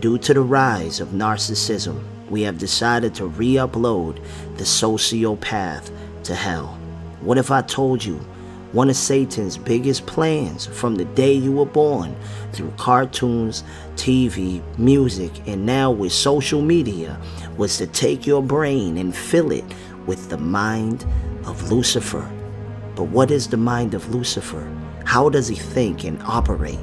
Due to the rise of narcissism, we have decided to re-upload The Sociopath to Hell. What if I told you one of Satan's biggest plans from the day you were born through cartoons, TV, music, and now with social media was to take your brain and fill it with the mind of Lucifer? But what is the mind of Lucifer? How does he think and operate?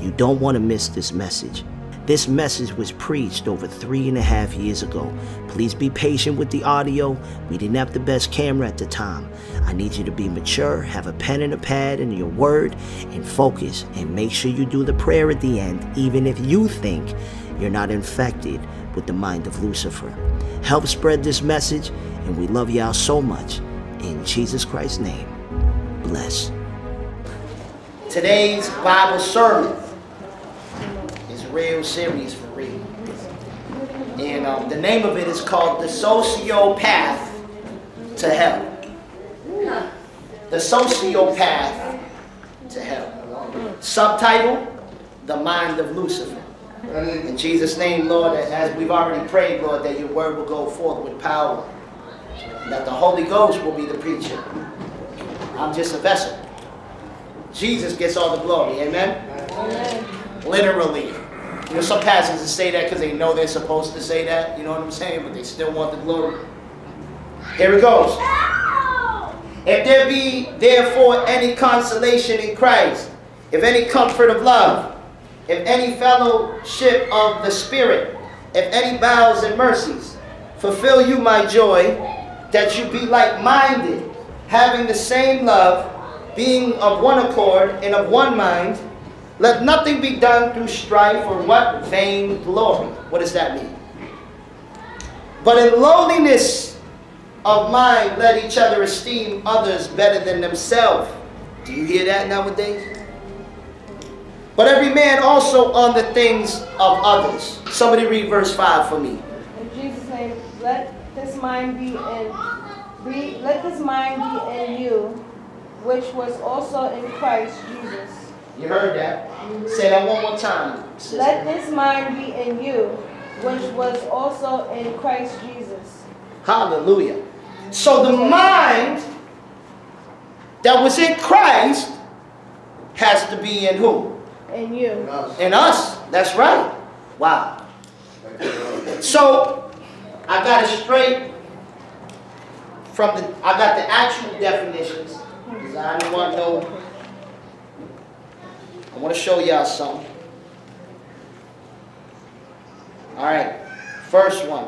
You don't want to miss this message. This message was preached over 3.5 years ago. Please be patient with the audio. We didn't have the best camera at the time. I need you to be mature, have a pen and a pad and your word, and focus, and make sure you do the prayer at the end, even if you think you're not infected with the mind of Lucifer. Help spread this message, and we love y'all so much. In Jesus Christ's name, bless. Today's Bible sermon is real serious for real. And the name of it is called The Sociopath to Hell. The Sociopath to Hell. Subtitle, The Mind of Lucifer. In Jesus' name, Lord, as we've already prayed, Lord, that your word will go forth with power. And that the Holy Ghost will be the preacher. I'm just a vessel. Jesus gets all the glory, amen? Amen. Literally. You know, some pastors say that because they know they're supposed to say that, you know what I'm saying? But they still want the glory. Here it goes. If there be therefore any consolation in Christ, if any comfort of love, if any fellowship of the Spirit, if any bowels and mercies, fulfill you my joy, that you be like-minded, having the same love, being of one accord and of one mind. Let nothing be done through strife or what? Vain glory. What does that mean? But in lowliness of mind, let each other esteem others better than themselves. Do you hear that nowadays? But every man also on the things of others. Somebody read verse 5 for me. In Jesus' name, let this mind be in you, which was also in Christ Jesus. You heard that. Say that one more time, sister. Let this mind be in you, which was also in Christ Jesus. Hallelujah. So the mind that was in Christ has to be in who? In you. In us. That's right. Wow. So I got it straight from the, I got the actual definitions. I want to show y'all something. Alright, first one.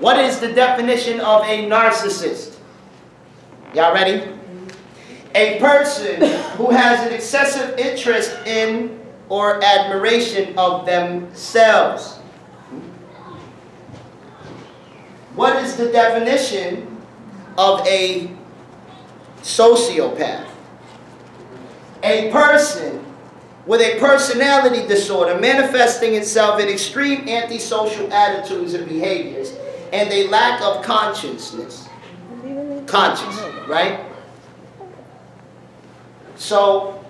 What is the definition of a narcissist? Y'all ready? A person who has an excessive interest in or admiration of themselves. What is the definition of a sociopath? A person with a personality disorder manifesting itself in extreme antisocial attitudes and behaviors and a lack of consciousness. Conscious, right? So,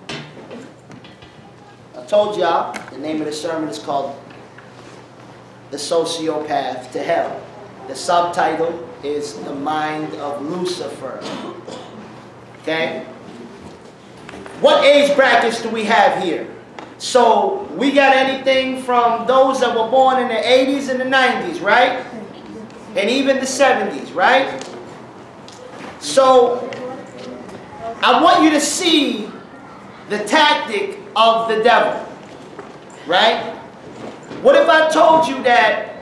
I told y'all the name of the sermon is called The Sociopath to Hell. The subtitle is The Mind of Lucifer. Okay? What age brackets do we have here? So we got anything from those that were born in the 80s and the 90s, right? And even the 70s, right? So I want you to see the tactic of the devil, right? What if I told you that?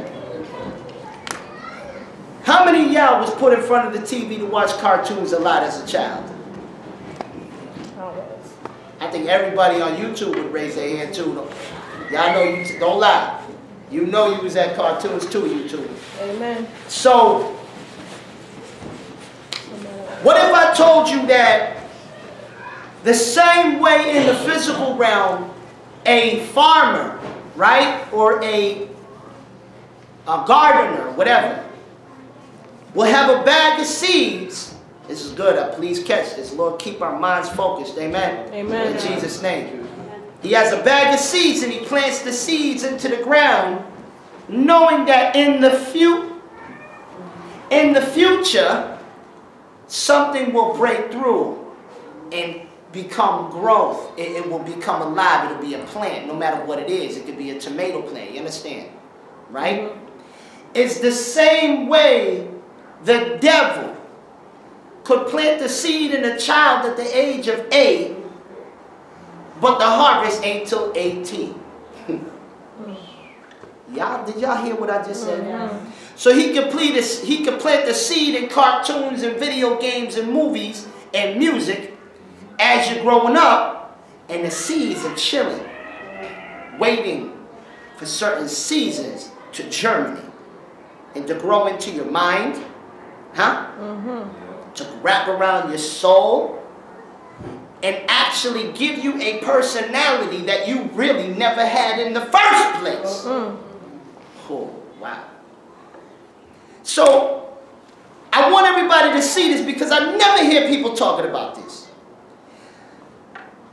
How many of y'all was put in front of the TV to watch cartoons a lot as a child? I think everybody on YouTube would raise their hand too. Y'all know you don't lie. You know you was at cartoons too, YouTube. Amen. So, what if I told you that the same way in the physical realm, a farmer, right, or a gardener, whatever, will have a bag of seeds. This is good. Please catch this. Lord, keep our minds focused. Amen. Amen. In Jesus' name. He has a bag of seeds and he plants the seeds into the ground, knowing that in the future, something will break through and become growth. It will become alive. It'll be a plant, no matter what it is. It could be a tomato plant, you understand? Right? It's the same way the devil could plant the seed in a child at the age of 8, but the harvest ain't till 18. Did y'all hear what I just said? Yeah. So he could plant the seed in cartoons and video games and movies and music as you're growing up, and the seeds are chilling, waiting for certain seasons to germinate and to grow into your mind, huh? Mm-hmm. To wrap around your soul and actually give you a personality that you really never had in the first place. Mm-hmm. Oh, wow. So, I want everybody to see this because I never hear people talking about this.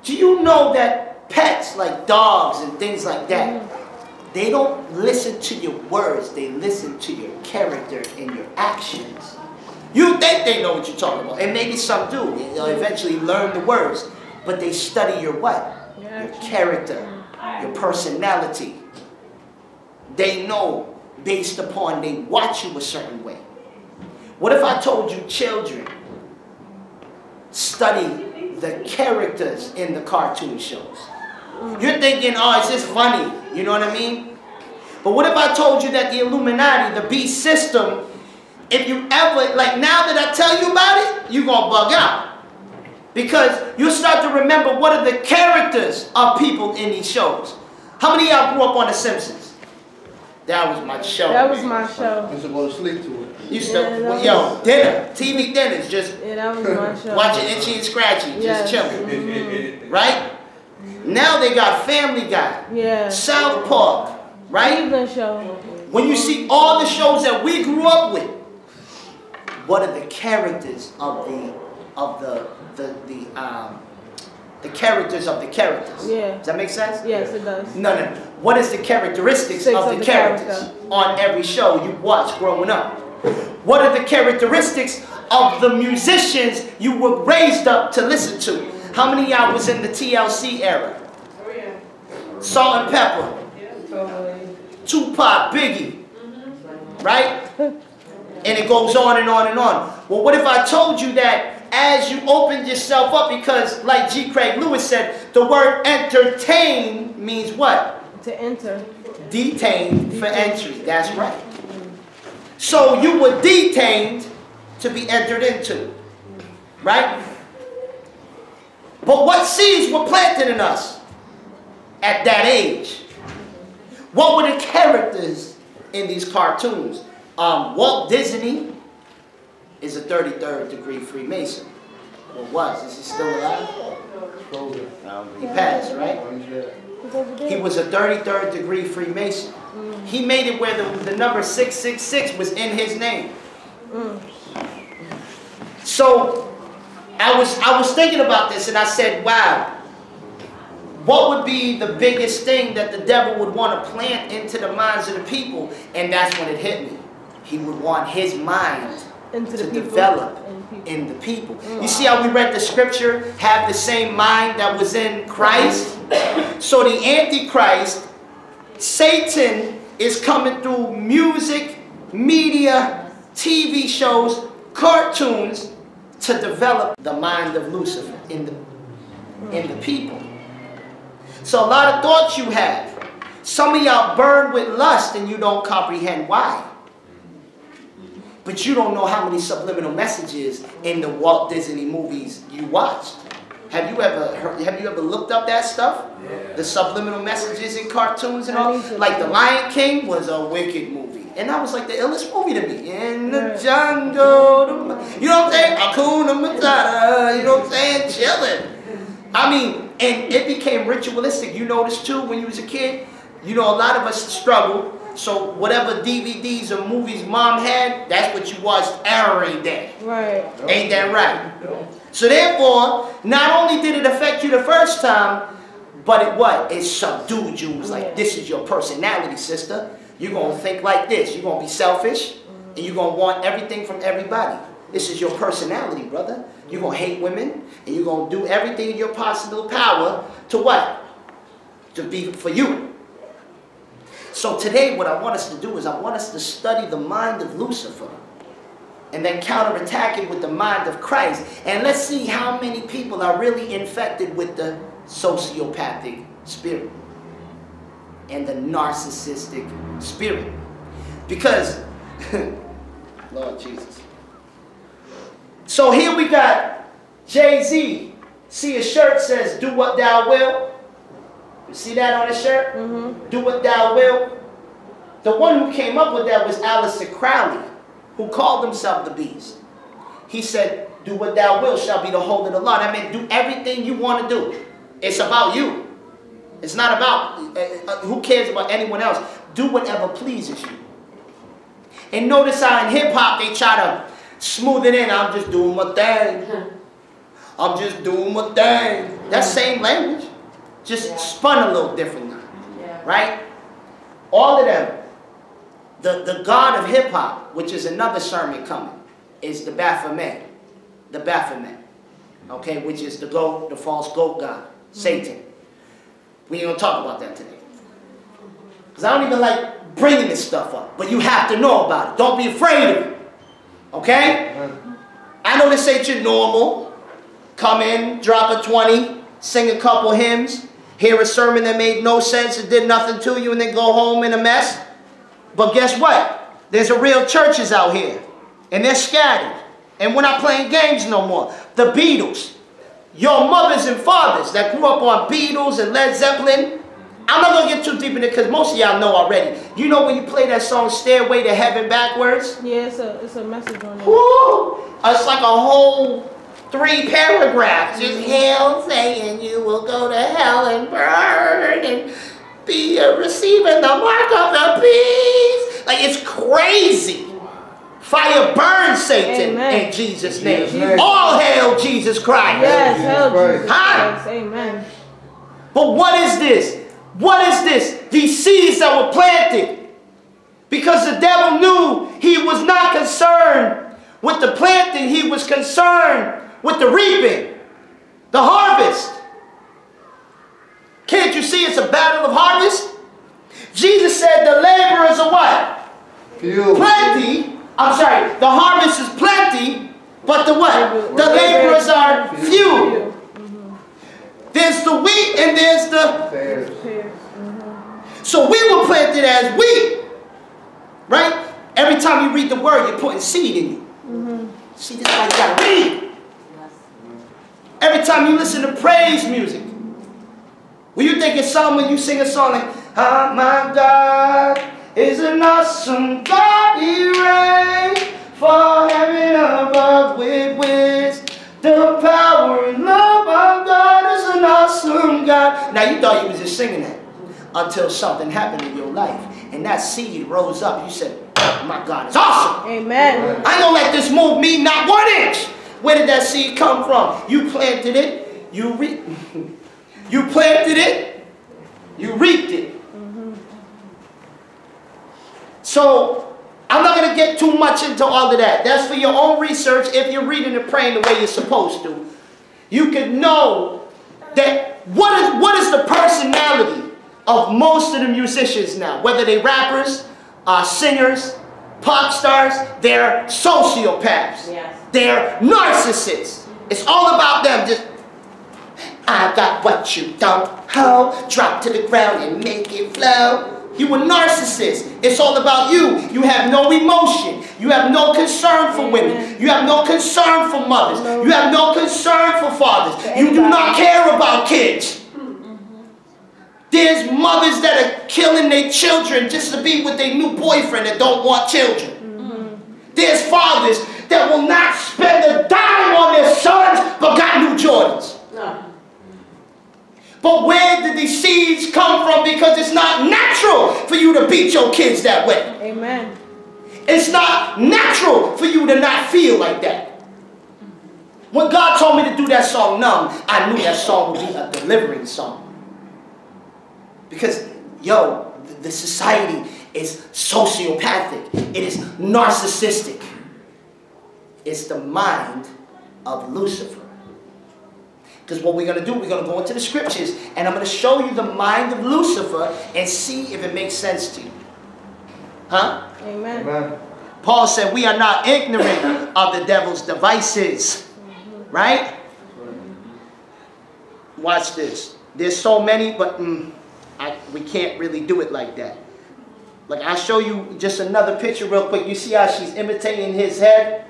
Do you know that pets like dogs and things like that, they don't listen to your words, they listen to your character and your actions. You think they know what you're talking about, and maybe some do. They'll eventually learn the words, but they study your what? Your character, your personality. They know based upon they watch you a certain way. What if I told you children study the characters in the cartoon shows? You're thinking, oh, it's just funny, you know what I mean? But what if I told you that the Illuminati, the beast system, if you ever, like now that I tell you about it, you're going to bug out. Because you'll start to remember what are the characters of people in these shows. How many of y'all grew up on The Simpsons? That was my show. That was my show. I used to go to sleep to it. TV dinners, just watching Itchy and Scratchy, just chilling. Mm-hmm. Right? Now they got Family Guy, South Park, right? Cleveland Show. When you see all the shows that we grew up with, what are the characters of the characters? Yeah. Does that make sense? Yes, it does. No. What is the characteristics of the characters on every show you watch growing up? What are the characteristics of the musicians you were raised up to listen to? How many of y'all was in the TLC era? Oh, yeah. Salt-N-Pepa. Yeah, totally. Tupac, Biggie. Mm-hmm. Right? And it goes on and on and on. Well, what if I told you that as you opened yourself up, because like G. Craig Lewis said, the word entertain means what? To enter. Detained for entry. That's right. So you were detained to be entered into. Right? But what seeds were planted in us at that age? What were the characters in these cartoons? Walt Disney is a 33rd degree Freemason. Or was. Is he still alive? He passed, right? He was a 33rd degree Freemason. He made it where the number 666 was in his name. So I was thinking about this and I said, wow, what would be the biggest thing that the devil would want to plant into the minds of the people? And that's when it hit me. He would want his mind to develop in the people. You see how we read the scripture, have the same mind that was in Christ? So the Antichrist, Satan, is coming through music, media, TV shows, cartoons, to develop the mind of Lucifer in the people. So a lot of thoughts you have. Some of y'all burn with lust and you don't comprehend why. But you don't know how many subliminal messages in the Walt Disney movies you watched. Have you ever looked up that stuff? Yeah. The subliminal messages in cartoons and all? Like The Lion King was a wicked movie. And that was like the illest movie to me. In the jungle, you know what I'm saying? Hakuna Matata, you know what I'm saying? Chilling. I mean, and it became ritualistic. You noticed too when you was a kid? You know, a lot of us struggled. So whatever DVDs or movies mom had, that's what you watched every day. Right. Ain't that right? So therefore, not only did it affect you the first time, But it what? It subdued you. It was like, this is your personality, sister. You're going to think like this. You're going to be selfish, and you're going to want everything from everybody. This is your personality, brother. You're going to hate women, and you're going to do everything in your possible power to what? To be for you. So today, what I want us to do is I want us to study the mind of Lucifer and then counterattack it with the mind of Christ. And let's see how many people are really infected with the sociopathic spirit and the narcissistic spirit. Because, Lord Jesus. So here we got Jay-Z. See, his shirt says, "Do what thou wilt." You see that on his shirt? Mm-hmm. Do what thou wilt. The one who came up with that was Aleister Crowley, who called himself the Beast. He said, "Do what thou wilt shall be the whole of the law." That meant do everything you want to do. It's about you. It's not about, who cares about anyone else. Do whatever pleases you. And notice how in hip-hop they try to smooth it in. I'm just doing my thing. I'm just doing my thing. That same language. Just spun a little differently, right? All of them, the god of hip-hop, which is another sermon coming, is the Baphomet, okay, which is the goat, the false goat god, Satan. We ain't gonna talk about that today, because I don't even like bringing this stuff up, but you have to know about it. Don't be afraid of it, okay? I know this ain't your normal, come in, drop a 20, sing a couple hymns, hear a sermon that made no sense, it did nothing to you, and then go home in a mess. But guess what? There's a real churches out here, and they're scattered, and we're not playing games no more. The Beatles, your mothers and fathers that grew up on Beatles and Led Zeppelin, I'm not going to get too deep in it because most of y'all know already. You know when you play that song Stairway to Heaven backwards? Yeah, it's a message on it. Woo! It's like a whole 3 paragraphs. Just hell saying you will go to hell and burn and be receiving the mark of the beast. Like, it's crazy. Fire burn Satan in Jesus' name. Amen. All hail Jesus Christ. Yes, hail Jesus Christ. Amen. But what is this? What is this? These seeds that were planted. Because the devil knew he was not concerned with the planting. He was concerned with the reaping, the harvest. Can't you see it's a battle of harvest? Jesus said the laborers are what? Few. Plenty. I'm sorry, the harvest is plenty, but the what? The laborers are few. There's the wheat and there's the tares. So we were planted as wheat, right? Every time you read the word, you're putting seed in you. See, this is how you gotta read. Every time you listen to praise music, when you think it's something, when you sing a song like, "Oh, my God is an awesome God, He reigns for heaven above with the power and love of God is an awesome God." Now you thought you was just singing that until something happened in your life, and that seed rose up. You said, "My God is awesome." Amen. I don't let this move me not 1 inch. Where did that seed come from? You planted it, you reaped it. You planted it, you reaped it. So, I'm not going to get too much into all of that. That's for your own research if you're reading and praying the way you're supposed to. You can know that what is the personality of most of the musicians now, whether they're rappers, singers, pop stars, they're sociopaths. Yes. They're narcissists. It's all about them. Just, I got what you don't hold. Drop to the ground and make it flow. You a narcissist. It's all about you. You have no emotion. You have no concern for women. You have no concern for mothers. You have no concern for fathers. You do not care about kids. There's mothers that are killing their children just to be with their new boyfriend that don't want children. There's fathers that will not spend a dime on their sons but got new Jordans. But where did these seeds come from? Because it's not natural for you to beat your kids that way. Amen. It's not natural for you to not feel like that. When God told me to do that song, Numb, I knew that song would be a delivering song. Because, yo, the society is sociopathic. It is narcissistic. It's the mind of Lucifer. Because what we're going to do, we're going to go into the scriptures, and I'm going to show you the mind of Lucifer and see if it makes sense to you. Huh? Amen. Amen. Paul said we are not ignorant of the devil's devices. Right? Watch this. There's so many, but we can't really do it like that. Like, I'll show you just another picture real quick. You see how she's imitating his head?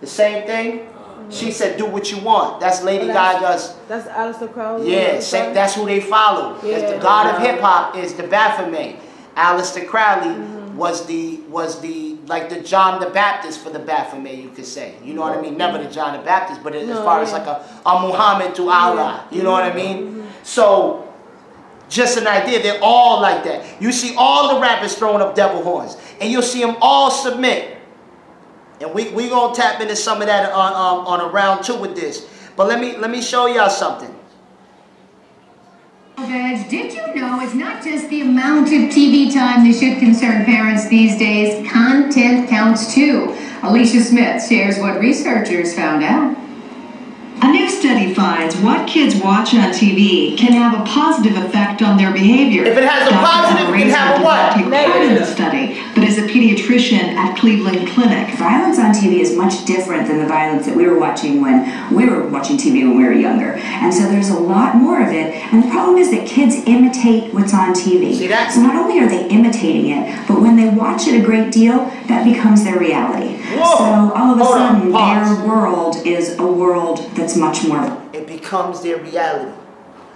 The same thing? She said, do what you want. That's Lady Gaga's. That's Aleister Crowley. Yeah, that's who they follow. Yeah. That's the god of hip-hop is the Baphomet. Aleister Crowley was the like the John the Baptist for the Baphomet, you could say. You know what I mean? Never the John the Baptist, but as far as like a Muhammad to Allah. You know what I mean? So, just an idea. They're all like that. You see all the rappers throwing up devil horns. And you'll see them all submit. And we going to tap into some of that on a round two with this. But let me show y'all something. Did you know it's not just the amount of TV time that should concern parents these days? Content counts too. Alicia Smith shares what researchers found out. A new study finds what kids watch on TV can have a positive effect on their behavior. If it has a positive, it can have a what? Negative. In the study, but as a pediatrician at Cleveland Clinic. Violence on TV is much different than the violence that we were watching when we were watching TV when we were younger. And so there's a lot more of it. And the problem is that kids imitate what's on TV. See that? So not only are they imitating it, but when they watch it a great deal, that becomes their reality. Whoa. So all of a sudden, their world is a world that's much more. It becomes their reality.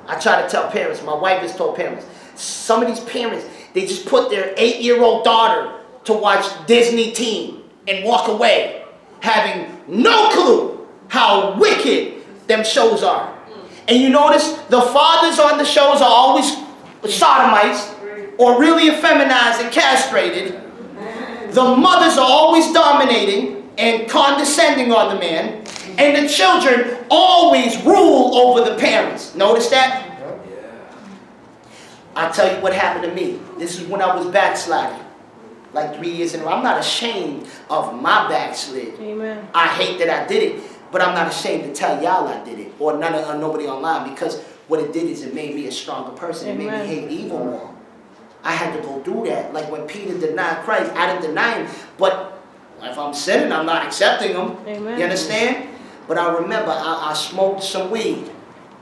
I try to tell parents, my wife has told parents, some of these parents, they just put their 8-year-old daughter to watch Disney Teen and walk away having no clue how wicked them shows are. And you notice the fathers on the shows are always sodomites or really effeminized and castrated. The mothers are always dominating and condescending on the man. And the children always rule over the parents. Notice that? Yeah. I'll tell you what happened to me. This is when I was backsliding. Like 3 years in a row. I'm not ashamed of my backslid. Amen. I hate that I did it. But I'm not ashamed to tell y'all I did it. Or nobody online. Because what it did is it made me a stronger person. Amen. It made me hate evil more. I had to go do that. Like when Peter denied Christ, I didn't deny him. But if I'm sinning, I'm not accepting him. Amen. You understand? But I remember I smoked some weed.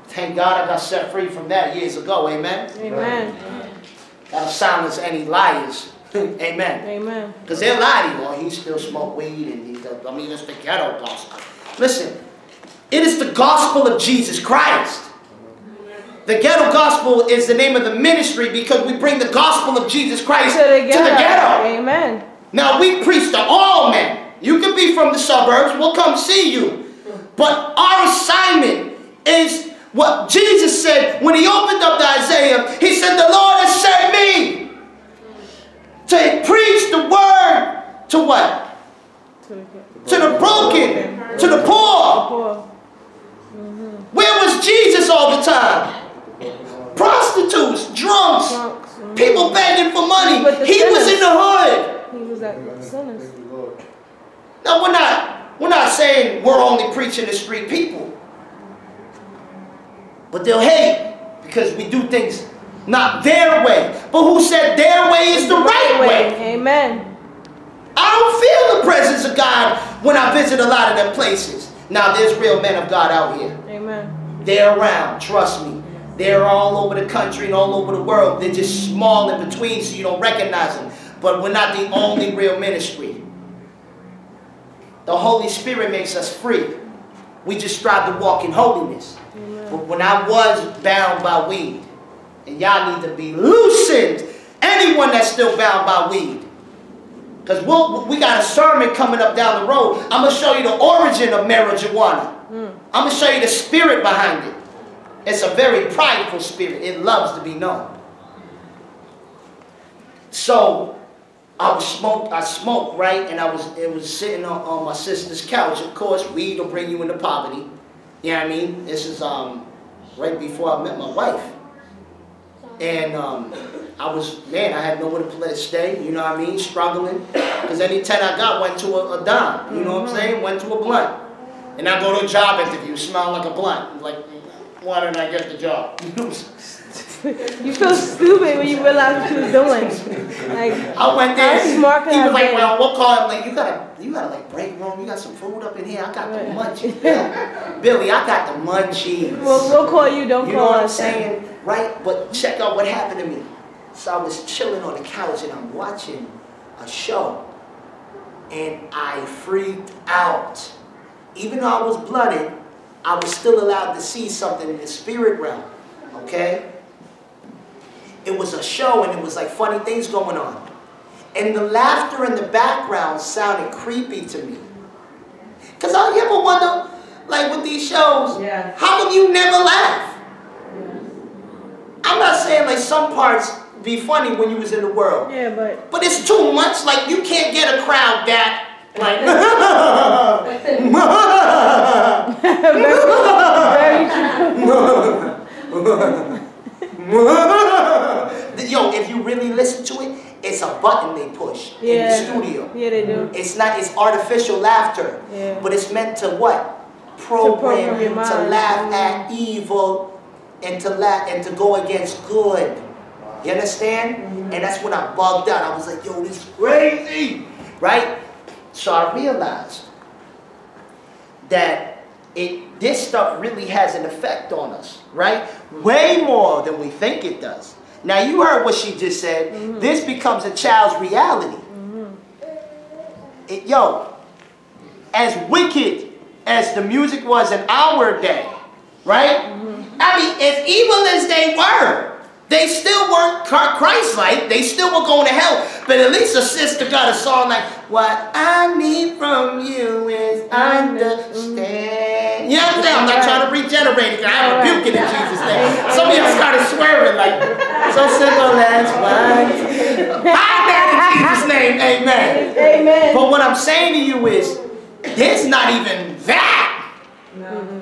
Thank God I got set free from that years ago. Amen? Amen. That'll silence any liars. Amen. Amen. Because they'll lie to you. Well, he still smoked weed. And it's the ghetto gospel. Listen, it is the gospel of Jesus Christ. The ghetto gospel is the name of the ministry because we bring the gospel of Jesus Christ to the ghetto. Amen. Now we preach to all men. You can be from the suburbs. We'll come see you. But our assignment is what Jesus said when he opened up Isaiah. He said, the Lord has sent me to preach the word to what? To the broken, to the poor. Where was Jesus all the time? Prostitutes, drunks, people begging for money. He was in the hood. He was at the sinners. Now we're not saying we're only preaching to street people. But they'll hate because we do things not their way. But who said their way is the right way? Amen. I don't feel the presence of God when I visit a lot of them places. Now there's real men of God out here. Amen. They're around, trust me. They're all over the country and all over the world. They're just small in between so you don't recognize them. But we're not the only real ministry. The Holy Spirit makes us free. We just strive to walk in holiness. Amen. But when I was bound by weed, and y'all need to be loosened, anyone that's still bound by weed. Because we got a sermon coming up down the road. I'm going to show you the origin of marijuana. I'm going to show you the spirit behind it. It's a very prideful spirit. It loves to be known. So I smoked, right? And it was sitting on my sister's couch. Of course, weed will bring you into poverty. You know what I mean? This is right before I met my wife. And I had nowhere to stay, you know what I mean, struggling. Because any tent I got went to a dime, you know what I'm saying, went to a blunt. And I go to a job interview, smell like a blunt. Like, why didn't I get the job? You feel stupid when you realize what you was doing. Like, I went there, he was like, well, we'll call him, like, you gotta like break room, you got some food up in here, I got the munchies. Yeah. Billy, I got the munchies. Well, we'll call you, don't call us. You know what I'm saying? Right? But check out what happened to me. So I was chilling on the couch and I'm watching a show and I freaked out. Even though I was blooded, I was still allowed to see something in the spirit realm, okay? It was a show and it was like funny things going on. And the laughter in the background sounded creepy to me. Because I ever wonder, like with these shows, how come you never laugh? I'm not saying like some parts be funny when you was in the world. Yeah, but it's too much, like you can't get a crowd that like, yo, if you really listen to it, it's a button they push in the studio. Yeah, they do. It's not, it's artificial laughter, but it's meant to what? Program you to laugh at evil and to laugh and to go against good. You understand? And that's when I bugged out. I was like, yo, this is crazy, right? So I realized that this stuff really has an effect on us, right? Way more than we think it does. Now you heard what she just said. This becomes a child's reality. Yo, as wicked as the music was in our day, right? I mean, as evil as they were, they still weren't Christ-like. They still were going to hell. But at least a sister got a song like, what I need from you is understand. You know what I'm saying? I'm not trying to regenerate it. I rebuke it in Jesus' name. Somebody else started swearing like, so simple as what? I in Jesus' name, amen. Amen. But what I'm saying to you is, there's not even that.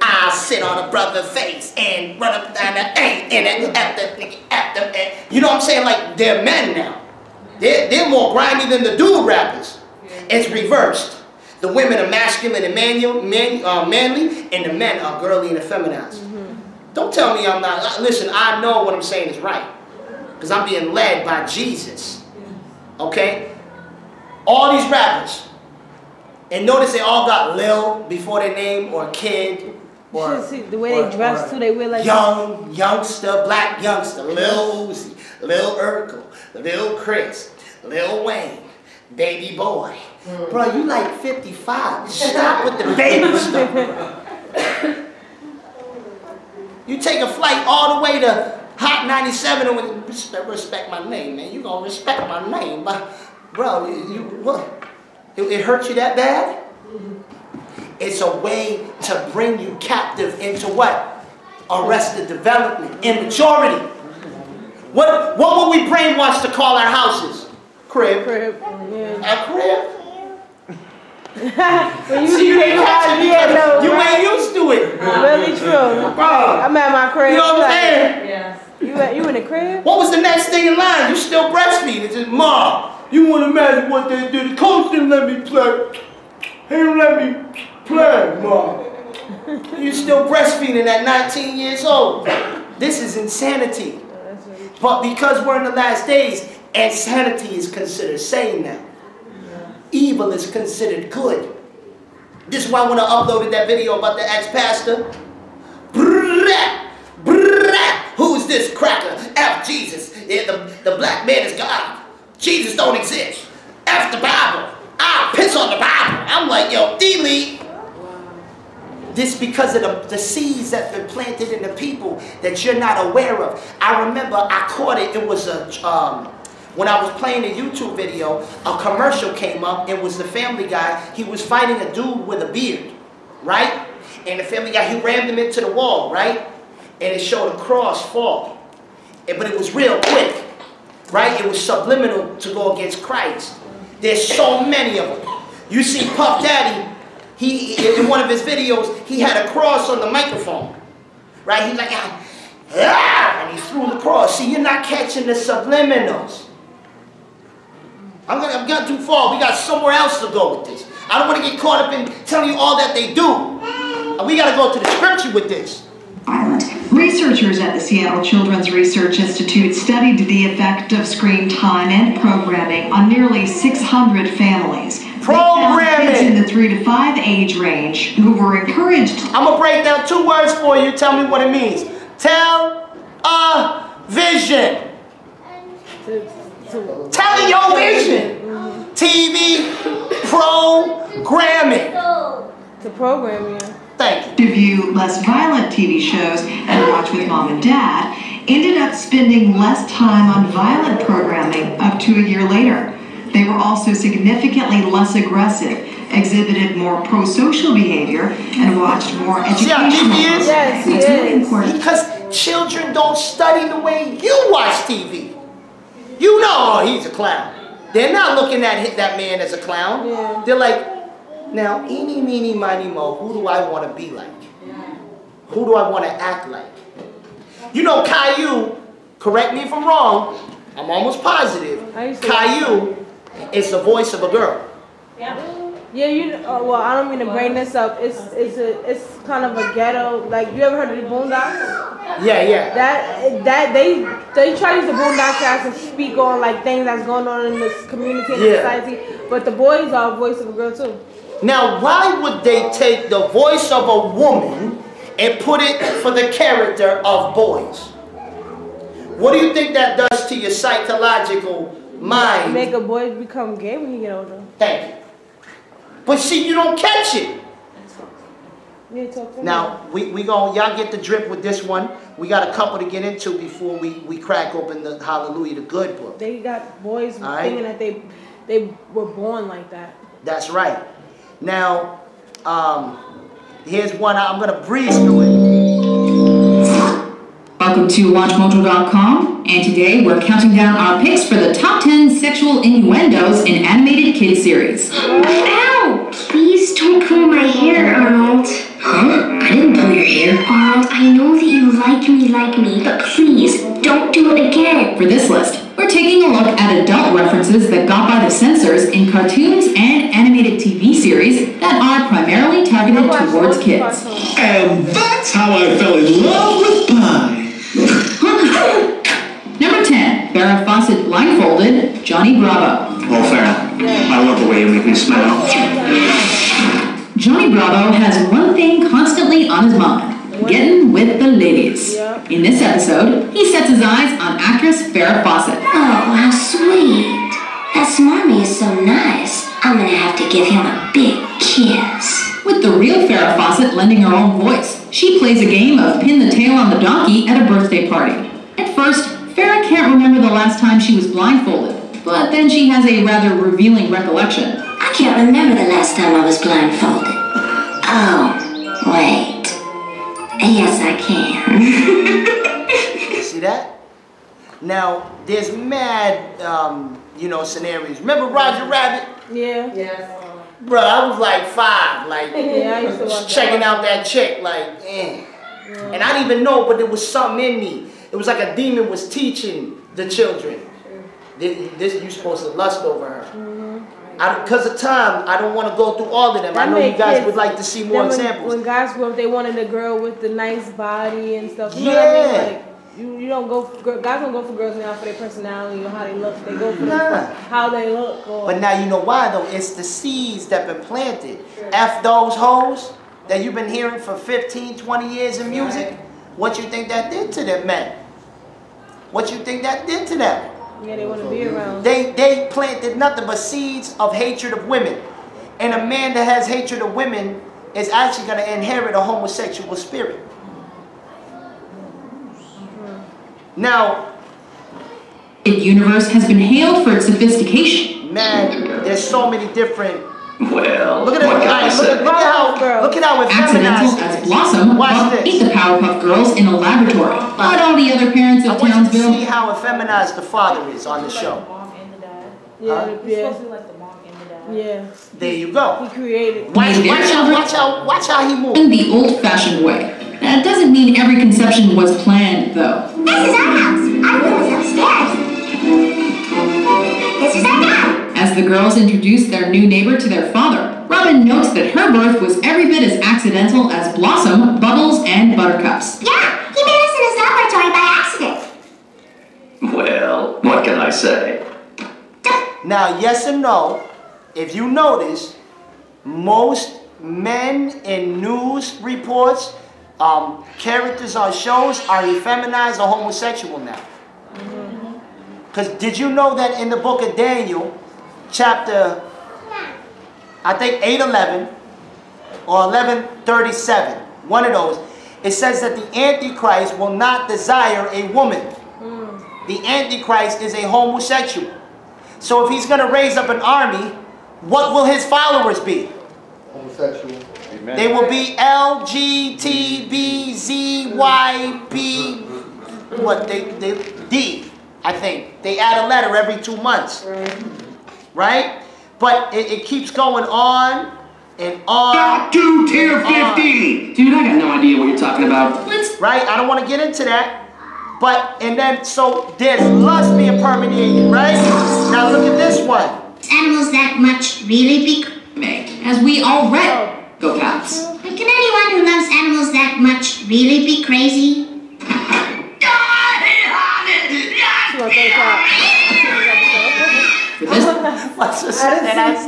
I'll sit on a brother's face and run up down the A and after. You know what I'm saying? Like, they're men now. They're more grimy than the dude rappers. It's reversed. The women are masculine and manly, and the men are girly and effeminized. Don't tell me I'm not. Listen, I know what I'm saying is right. Because I'm being led by Jesus. Okay? All these rappers. And notice they all got Lil before their name, or kid, or see the way they dress too. They wear like youngster, black youngster, Lil Uzi, Lil Urkel, Lil Chris, Lil Wayne, Baby Boy. Bro, you like 55. Stop with the baby stuff. You take a flight all the way to Hot 97 and respect my name, man. You gonna respect my name, bro? You what? It hurt you that bad? It's a way to bring you captive into what? Arrested development, immaturity. What would we brainwash to call our houses? Crib. A crib? You ain't used to it. Really true. I'm at my crib. You know what I'm saying? You in the crib? What was the next thing in line? You still breastfeeding. It's just, Mom, you want to imagine what they did? The coach didn't let me play. He didn't let me play, Mom. You're still breastfeeding at 19 years old. This is insanity. But because we're in the last days, insanity is considered sane now. Evil is considered good. This is why when I uploaded that video about the ex-pastor, who's this cracker? F Jesus. Yeah, the black man is God. Jesus don't exist. F the Bible. I piss on the Bible. I'm like, yo, delete. This because of the seeds that's been planted in the people that you're not aware of. I remember I caught it. It was a, when I was playing a YouTube video, a commercial came up. It was the Family Guy. He was fighting a dude with a beard, right? And the Family Guy, he rammed him into the wall, right? And it showed a cross fall. But it was real quick. Right? It was subliminal to go against Christ. There's so many of them. You see Puff Daddy, in one of his videos, he had a cross on the microphone. Right? He's like, and he's through the cross. See, you're not catching the subliminals. I've gone too far. We got somewhere else to go with this. I don't want to get caught up in telling you all that they do. We got to go to the scripture with this. Researchers at the Seattle Children's Research Institute studied the effect of screen time and programming on nearly 600 families. Programming! Kids in the 3 to 5 age range who were encouraged. I'm going to break down 2 words for you. Tell me what it means. Tell-a-vision. Telling your vision. TV programming. To program you. Thank you. To view less violent TV shows and watch with mom and dad, ended up spending less time on violent programming up to a year later. They were also significantly less aggressive, exhibited more pro-social behavior, and watched more educational. Yes, it's really important. Because children don't study the way you watch TV. You know, oh, he's a clown. They're not looking at that man as a clown. Yeah. They're like, now, eeny, meeny, miny, mo, who do I want to be like? Yeah. Who do I want to act like? You know, Caillou, correct me if I'm wrong, I'm almost positive, Caillou is the voice of a girl. Yeah. Yeah, you. Well, I don't mean to bring this up. It's kind of a ghetto. Like, you ever heard of The Boondocks? Yeah, yeah. They try to use The Boondocks to speak on like things that's going on in this community and society. But the boys are a voice of a girl too. Now, why would they take the voice of a woman and put it for the character of boys? What do you think that does to your psychological mind? Make a boy become gay when he get older. Thank you. But see, you don't catch it. Now, we gonna, y'all get the drip with this one. We got a couple to get into before we crack open the Hallelujah, the Good book. They got boys thinking that they were born like that. That's right. Now, here's one. I'm gonna breeze through it. Welcome to WatchMojo.com, and today we're counting down our picks for the top 10 sexual innuendos in animated kids series. Please don't pull my hair, Arnold. Huh? I didn't pull your hair. Arnold, I know that you like me, but please, don't do it again. For this list, we're taking a look at adult references that got by the censors in cartoons and animated TV series that are primarily targeted towards kids. And that's how I fell in love with pie. Number 10, Farrah Fawcett blindfolded Johnny Bravo. Oh, Farrah, I love the way you make me smile. Johnny Bravo has one thing constantly on his mind, getting with the ladies. In this episode, he sets his eyes on actress Farrah Fawcett. Oh, how sweet. That smarmy is so nice. I'm gonna have to give him a big kiss. With the real Farrah Fawcett lending her own voice, she plays a game of pin the tail on the donkey at a birthday party. At first, Farrah can't remember the last time she was blindfolded. But then she has a rather revealing recollection. I can't remember the last time I was blindfolded. Oh, wait. Yes, I can. You see that? Now, there's mad, you know, scenarios. Remember Roger Rabbit? Yeah. Yeah. Bro, I was like 5, like, checking out that chick, like, eh. Yeah. And I didn't even know, but there was something in me. It was like a demon was teaching the children. This you're supposed to lust over her. Because of time, I don't want to go through all of them. I know you guys would like to see more examples. When guys grew up, they wanted a girl with the nice body and stuff. You know what I mean? Like, you don't go for, guys don't go for girls now for their personality or how they look. They go for how they look. Or, but now you know why though. It's the seeds that been planted. Sure. F those hoes that you've been hearing for 15, 20 years in music. Right. What you think that did to them, man? What you think that did to them? Yeah, they want to be around. They planted nothing but seeds of hatred of women. And a man that has hatred of women is actually going to inherit a homosexual spirit. Now, the universe has been hailed for its sophistication. Man, there's so many different... Well, look at how accidental as Blossom beat the Powerpuff Girls in a laboratory. But all the other parents of Townsville. See how effeminized the father is on the show. Yeah. There you go. He created. Watch how he moves. In the old-fashioned way. That doesn't mean every conception was planned, though. This is our house. I'm going upstairs. This is our dad. As the girls introduce their new neighbor to their father, Robin notes that her birth was every bit as accidental as Blossom, Bubbles, and Buttercups. Yeah, he made us in his laboratory by accident. Well, what can I say? Now, yes and no, if you notice, most men in news reports, characters on shows are effeminized or homosexual now. Because did you know that in the book of Daniel, chapter, I think 8:11 or 11:37, one of those, it says that the Antichrist will not desire a woman. The Antichrist is a homosexual. So if he's going to raise up an army, what will his followers be? Homosexual. Amen. They will be LGTBZYP, what they D, I think. They add a letter every 2 months. Right? But it keeps going on and on. Got to tier 50! Dude, I got no idea what you're talking about. Right? I don't want to get into that. But, and then, so there's lust being permeated, right? Now look at this one. Animals that much really big. As we all read, go cats. Can anyone who loves animals that much really be crazy? I've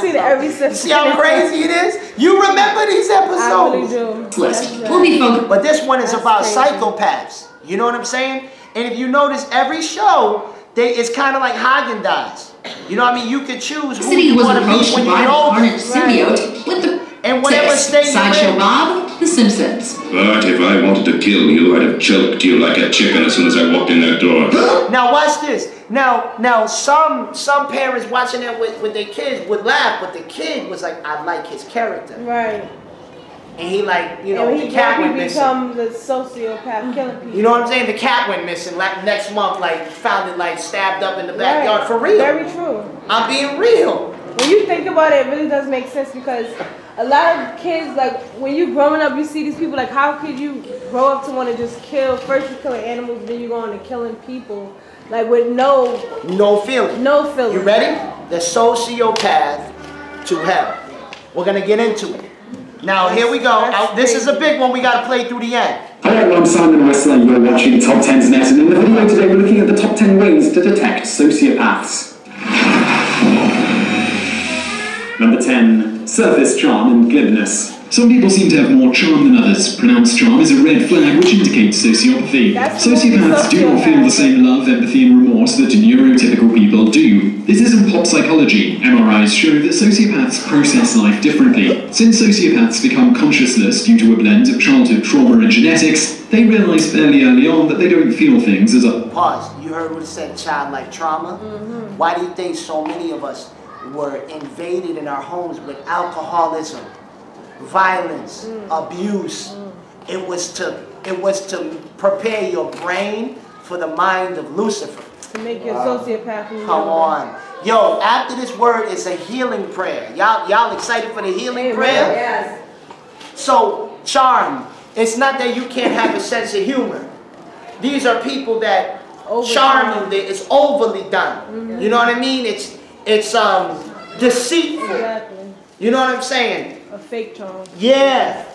seen every episode. See how crazy it is? You remember these episodes? I really do. Listen, we'll be focused. But this one is about psychopaths. You know what I'm saying? And if you notice, every show, it's kind of like Haagen-Dazs. You know what I mean? You could choose who you want to be when you're older. Symbiote with the and whatever state you Sideshow Bob, The Simpsons. But if I wanted to kill you, I'd have choked you like a chicken as soon as I walked in that door. Now watch this. Now some parents watching that with their kids would laugh, but the kid was like, I like his character. Right. And he like, you know, the cat went missing. Become the sociopath killing people. You know what I'm saying? The cat went missing like next month, like found it like stabbed up in the backyard. Right. For real. Very true. I'm being real. When you think about it, it really does make sense because a lot of kids, like when you're growing up, you see these people like, how could you grow up to want to just kill? First you're killing animals, then you're going to killing people, like with no feeling. No feeling. You ready? The sociopath to hell. We're gonna get into it. Now, here we go. This is a big one we got to play through the end. Hello, I'm Simon Wessler. You're watching Top 10's Next. And in the video today, we're looking at the top 10 ways to detect sociopaths. Number 10. Surface charm and glibness. Some people seem to have more charm than others. Pronounced charm is a red flag which indicates sociopathy. Sociopaths do not feel the same love, empathy, and remorse that neurotypical people do. This isn't pop psychology. MRIs show that sociopaths process life differently. Since sociopaths become consciousless due to a blend of childhood trauma and genetics, they realize fairly early on that they don't feel things as a... Pause. You heard what it said, childlike trauma? Mm-hmm. Why do you think so many of us were invaded in our homes with alcoholism, violence, abuse? It was to prepare your brain for the mind of Lucifer. To make you a sociopath. Come on. Yo, after this word is a healing prayer. Y'all excited for the healing prayer? Yes. So, charm. It's not that you can't have a sense of humor. These are people that charming, it's overly done. Mm-hmm. You know what I mean? It's deceitful. Exactly. You know what I'm saying? A fake charm. Yeah.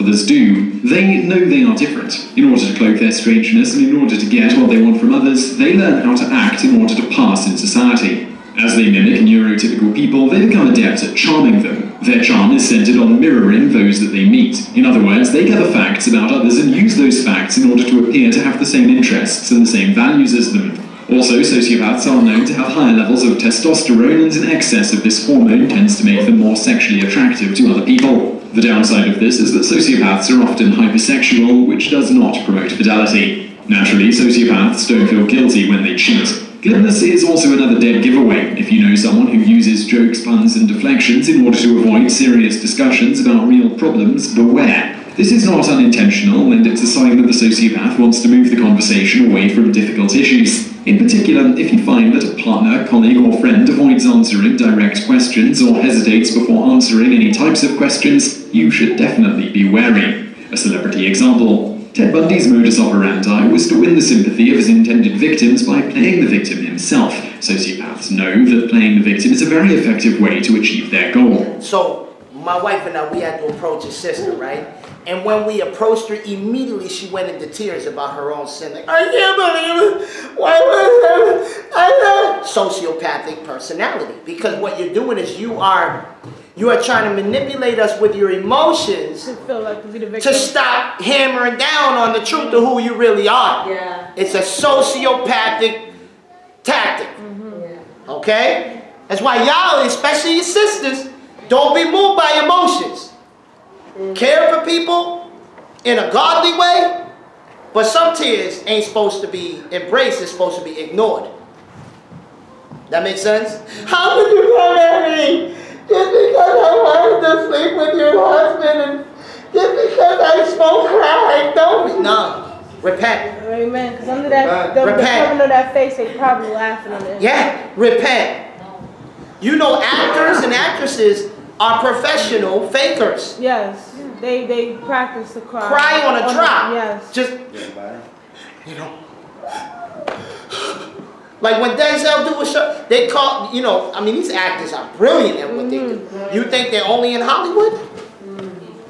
Others do. They know they are different. In order to cloak their strangeness and in order to get what they want from others, they learn how to act in order to pass in society. As they mimic neurotypical people, they become adept at charming them. Their charm is centered on mirroring those that they meet. In other words, they gather facts about others and use those facts in order to appear to have the same interests and the same values as them. Also, sociopaths are known to have higher levels of testosterone, and an excess of this hormone tends to make them more sexually attractive to other people. The downside of this is that sociopaths are often hypersexual, which does not promote fidelity. Naturally, sociopaths don't feel guilty when they cheat. Glibness is also another dead giveaway. If you know someone who uses jokes, puns, and deflections in order to avoid serious discussions about real problems, beware. This is not unintentional, and it's a sign that the sociopath wants to move the conversation away from difficult issues. In particular, if you find that a partner, colleague, or friend avoids answering direct questions or hesitates before answering any types of questions, you should definitely be wary. A celebrity example, Ted Bundy's modus operandi was to win the sympathy of his intended victims by playing the victim himself. Sociopaths know that playing the victim is a very effective way to achieve their goal. So, my wife and I, we had to approach his sister, right? And when we approached her, immediately she went into tears about her own sin. Like, I can't believe it. Why was it? I sociopathic personality. Because what you're doing is you are trying to manipulate us with your emotions to stop hammering down on the truth of who you really are. Yeah. It's a sociopathic tactic. Mm-hmm. Yeah. Okay? That's why y'all, especially your sisters, don't be moved by emotions. Mm-hmm. Care for people in a godly way, but some tears ain't supposed to be embraced, it's supposed to be ignored. That makes sense? Mm-hmm. How could you come at me? Just because I wanted to sleep with your husband and just because I smoke crack, don't be. No. Repent. Amen. Because under that, the cover of that face, they probably laughing on it. Yeah. Repent. You know, actors and actresses are professional fakers. Yes. They practice the cry. Cry on a drop. Yes. Just, you know. Like when Denzel do a show, they call, you know, I mean, these actors are brilliant at what they do. You think they're only in Hollywood?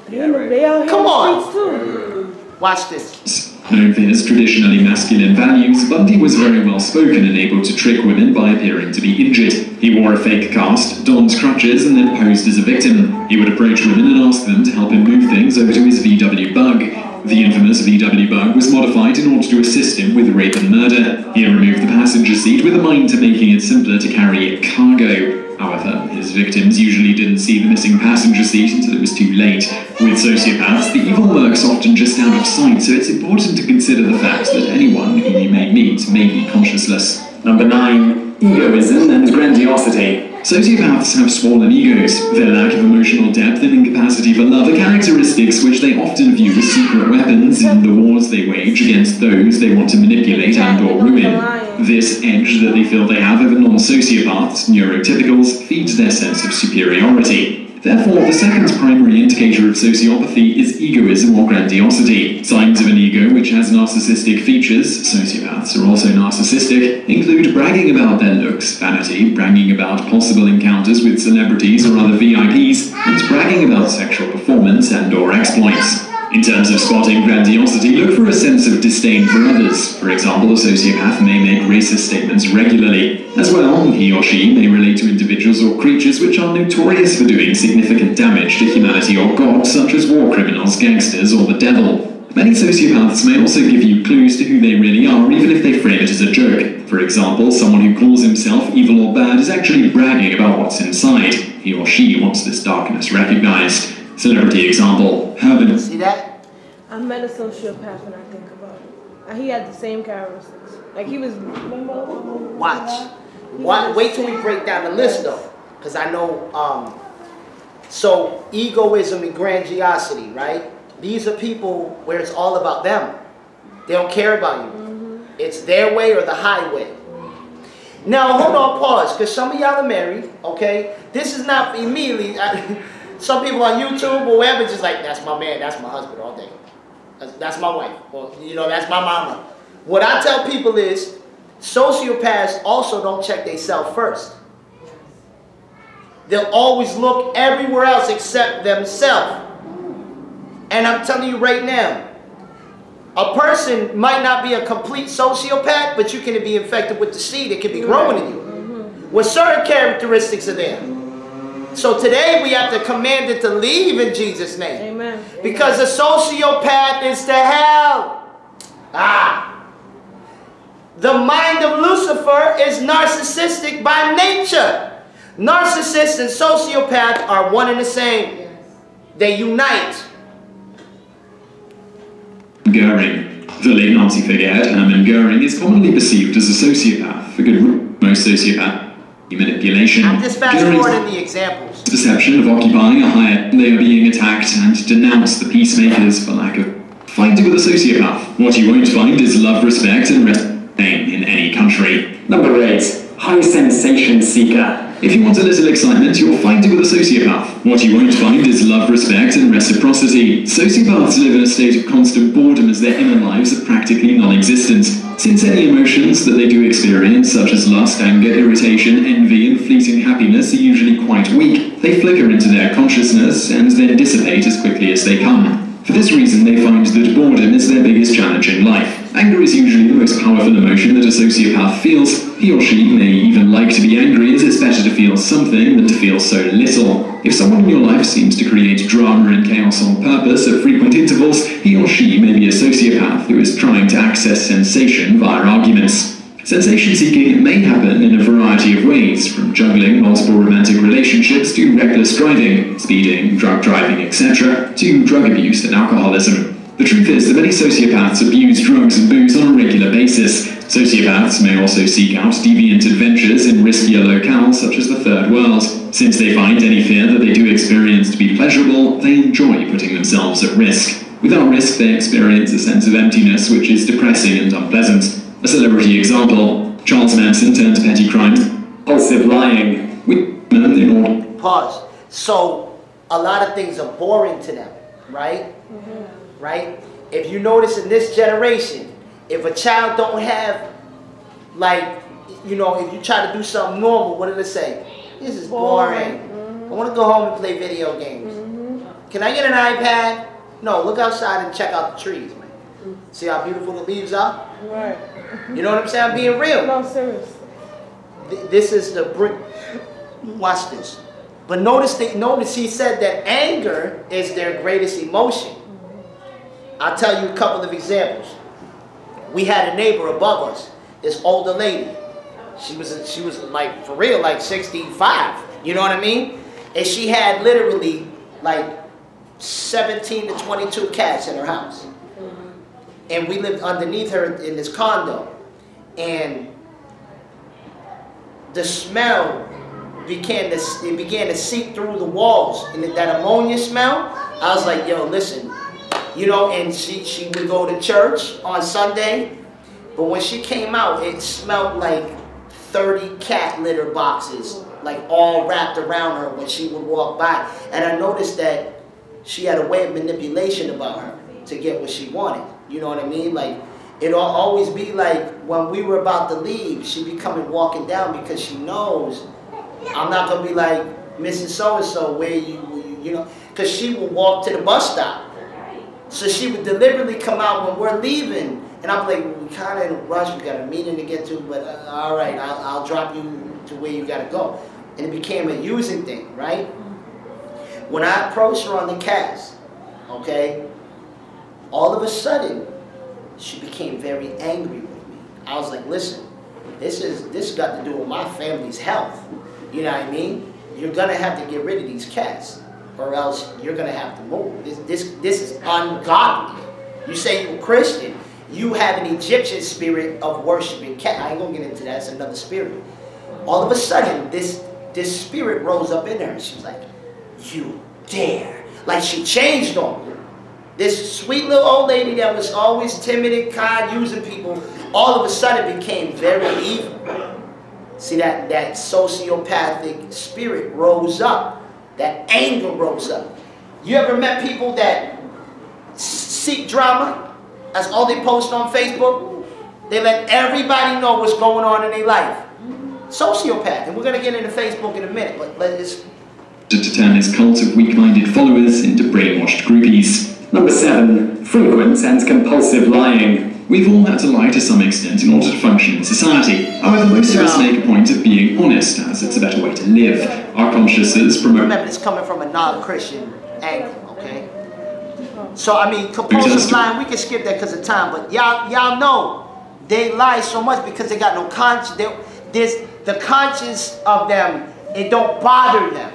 Yeah, right. Come on. Watch this. Known for his traditionally masculine values, Bundy was very well spoken and able to trick women by appearing to be injured. He wore a fake cast, donned crutches, and then posed as a victim. He would approach women and ask them to help him move things over to his VW Bug. The infamous VW Bug was modified in order to assist him with rape and murder. He removed the passenger seat with a mind to making it simpler to carry cargo. However, his victims usually didn't see the missing passenger seat until it was too late. With sociopaths, the evil lurks often just out of sight, so it's important to consider the fact that anyone whom you may meet may be conscienceless. Number 9. Egoism and grandiosity. Sociopaths have swollen egos. Their lack of emotional depth and incapacity for love are characteristics which they often view as secret weapons in the wars they wage against those they want to manipulate and or ruin. This edge that they feel they have over non-sociopaths, neurotypicals, feeds their sense of superiority. Therefore, the second primary indicator of sociopathy is egoism or grandiosity. Signs of an ego which has narcissistic features, sociopaths are also narcissistic, include bragging about their looks, vanity, bragging about possible encounters with celebrities or other VIPs, and bragging about sexual performance and or exploits. In terms of spotting grandiosity, look for a sense of disdain for others. For example, a sociopath may make racist statements regularly. As well, he or she may relate to individuals or creatures which are notorious for doing significant damage to humanity or God, such as war criminals, gangsters, or the devil. Many sociopaths may also give you clues to who they really are, even if they frame it as a joke. For example, someone who calls himself evil or bad is actually bragging about what's inside. He or she wants this darkness recognized. Celebrity example, Herman. See that? I met a sociopath when I think about it. He had the same characteristics. Like he was... Watch. Wait till we break down the list though. Because I know... So, egoism and grandiosity, right? These are people where it's all about them. They don't care about you. Mm-hmm. It's their way or the highway. Now, hold on, pause. Because some of y'all are married, okay? This is not immediately... Some people on YouTube or wherever just like, that's my man, that's my husband all day. That's my wife, or you know, that's my mama. What I tell people is, sociopaths also don't check themselves first. They'll always look everywhere else except themselves. And I'm telling you right now, a person might not be a complete sociopath, but you can be infected with the seed that can be growing in you. With certain characteristics of them. So today we have to command it to leave in Jesus' name. Amen. Because a sociopath is to hell. Ah. The mind of Lucifer is narcissistic by nature. Narcissists and sociopaths are one and the same. Yes. They unite. Goering. The late Nazi figure Hermann Goering is commonly perceived as a sociopath. For good, most sociopaths. Manipulation. I'm just fast forwarding the examples. Perception of occupying a higher, they are being attacked and denounce the peacemakers for lack of fighting with a sociopath. What you won't find is love, respect, and respect in any country. Number 8. high sensation seeker. If you want a little excitement, you'll find it with a sociopath. What you won't find is love, respect, and reciprocity. Sociopaths live in a state of constant boredom as their inner lives are practically non-existent. Since any emotions that they do experience, such as lust, anger, irritation, envy, and fleeting happiness, are usually quite weak, they flicker into their consciousness and then dissipate as quickly as they come. For this reason, they find that boredom is their biggest challenge in life. Anger is usually the most powerful emotion that a sociopath feels. He or she may even like to be angry, as it's better to feel something than to feel so little. If someone in your life seems to create drama and chaos on purpose at frequent intervals, he or she may be a sociopath who is trying to access sensation via arguments. Sensation seeking may happen in a variety of ways, from juggling multiple romantic relationships to reckless driving, speeding, drug driving, etc., to drug abuse and alcoholism. The truth is that many sociopaths abuse drugs and booze on a regular basis. Sociopaths may also seek out deviant adventures in riskier locales such as the Third World. Since they find any fear that they do experience to be pleasurable, they enjoy putting themselves at risk. Without risk, they experience a sense of emptiness which is depressing and unpleasant. A celebrity example, Charles Manson turned to petty crimes. Impulsive lying. Pause. So, a lot of things are boring to them, right? Mm-hmm. Right? If you notice in this generation, if a child don't have, like, you know, if you try to do something normal, what did it say? This is boring. Mm-hmm. I want to go home and play video games. Mm-hmm. Can I get an iPad? No, look outside and check out the trees, man. Mm-hmm. See how beautiful the leaves are? Right. You know what I'm saying? I'm being real. No, seriously. This is the brick. Watch this. But notice he said that anger is their greatest emotion. I'll tell you a couple of examples. We had a neighbor above us, this older lady. She was like, for real, like 65, you know what I mean? And she had literally like 17 to 22 cats in her house. And we lived underneath her in this condo. And the smell began to seep through the walls. And that ammonia smell, I was like, yo, listen. You know, and she would go to church on Sunday, but when she came out, it smelled like 30 cat litter boxes, like all wrapped around her when she would walk by. And I noticed that she had a way of manipulation about her to get what she wanted. You know what I mean? Like, it'll always be like when we were about to leave, she'd be coming walking down because she knows I'm not going to be like, Mrs. So-and-so, where you know, because she would walk to the bus stop. So she would deliberately come out when we're leaving. And I'm like, we kind of in a rush. We got a meeting to get to, but all right, I'll drop you to where you got to go. And it became a using thing, right? When I approached her on the cast, okay, all of a sudden, she became very angry with me. I was like, listen, this got to do with my family's health. You know what I mean? You're going to have to get rid of these cats, or else you're going to have to move. This is ungodly. You say you're a Christian. You have an Egyptian spirit of worshiping cats. I ain't going to get into that. It's another spirit. All of a sudden, this spirit rose up in her. She was like, you dare. Like, she changed on her. This sweet little old lady that was always timid and kind, using people, all of a sudden became very evil. See, that sociopathic spirit rose up. That anger rose up. You ever met people that seek drama? That's all they post on Facebook. They let everybody know what's going on in their life. Sociopath. And we're going to get into Facebook in a minute, but let's to turn his cult of weak-minded followers into brainwashed groupies. Number 7. Frequent and compulsive lying. We've all had to lie to some extent in order to function in society. However, most of us make a point of being honest, as it's a better way to live. Our consciences promote... Remember, it's coming from a non-Christian angle, okay? So, I mean, compulsive lying, we can skip that because of time, but y'all know they lie so much because they got no conscience. The conscience of them, it don't bother them.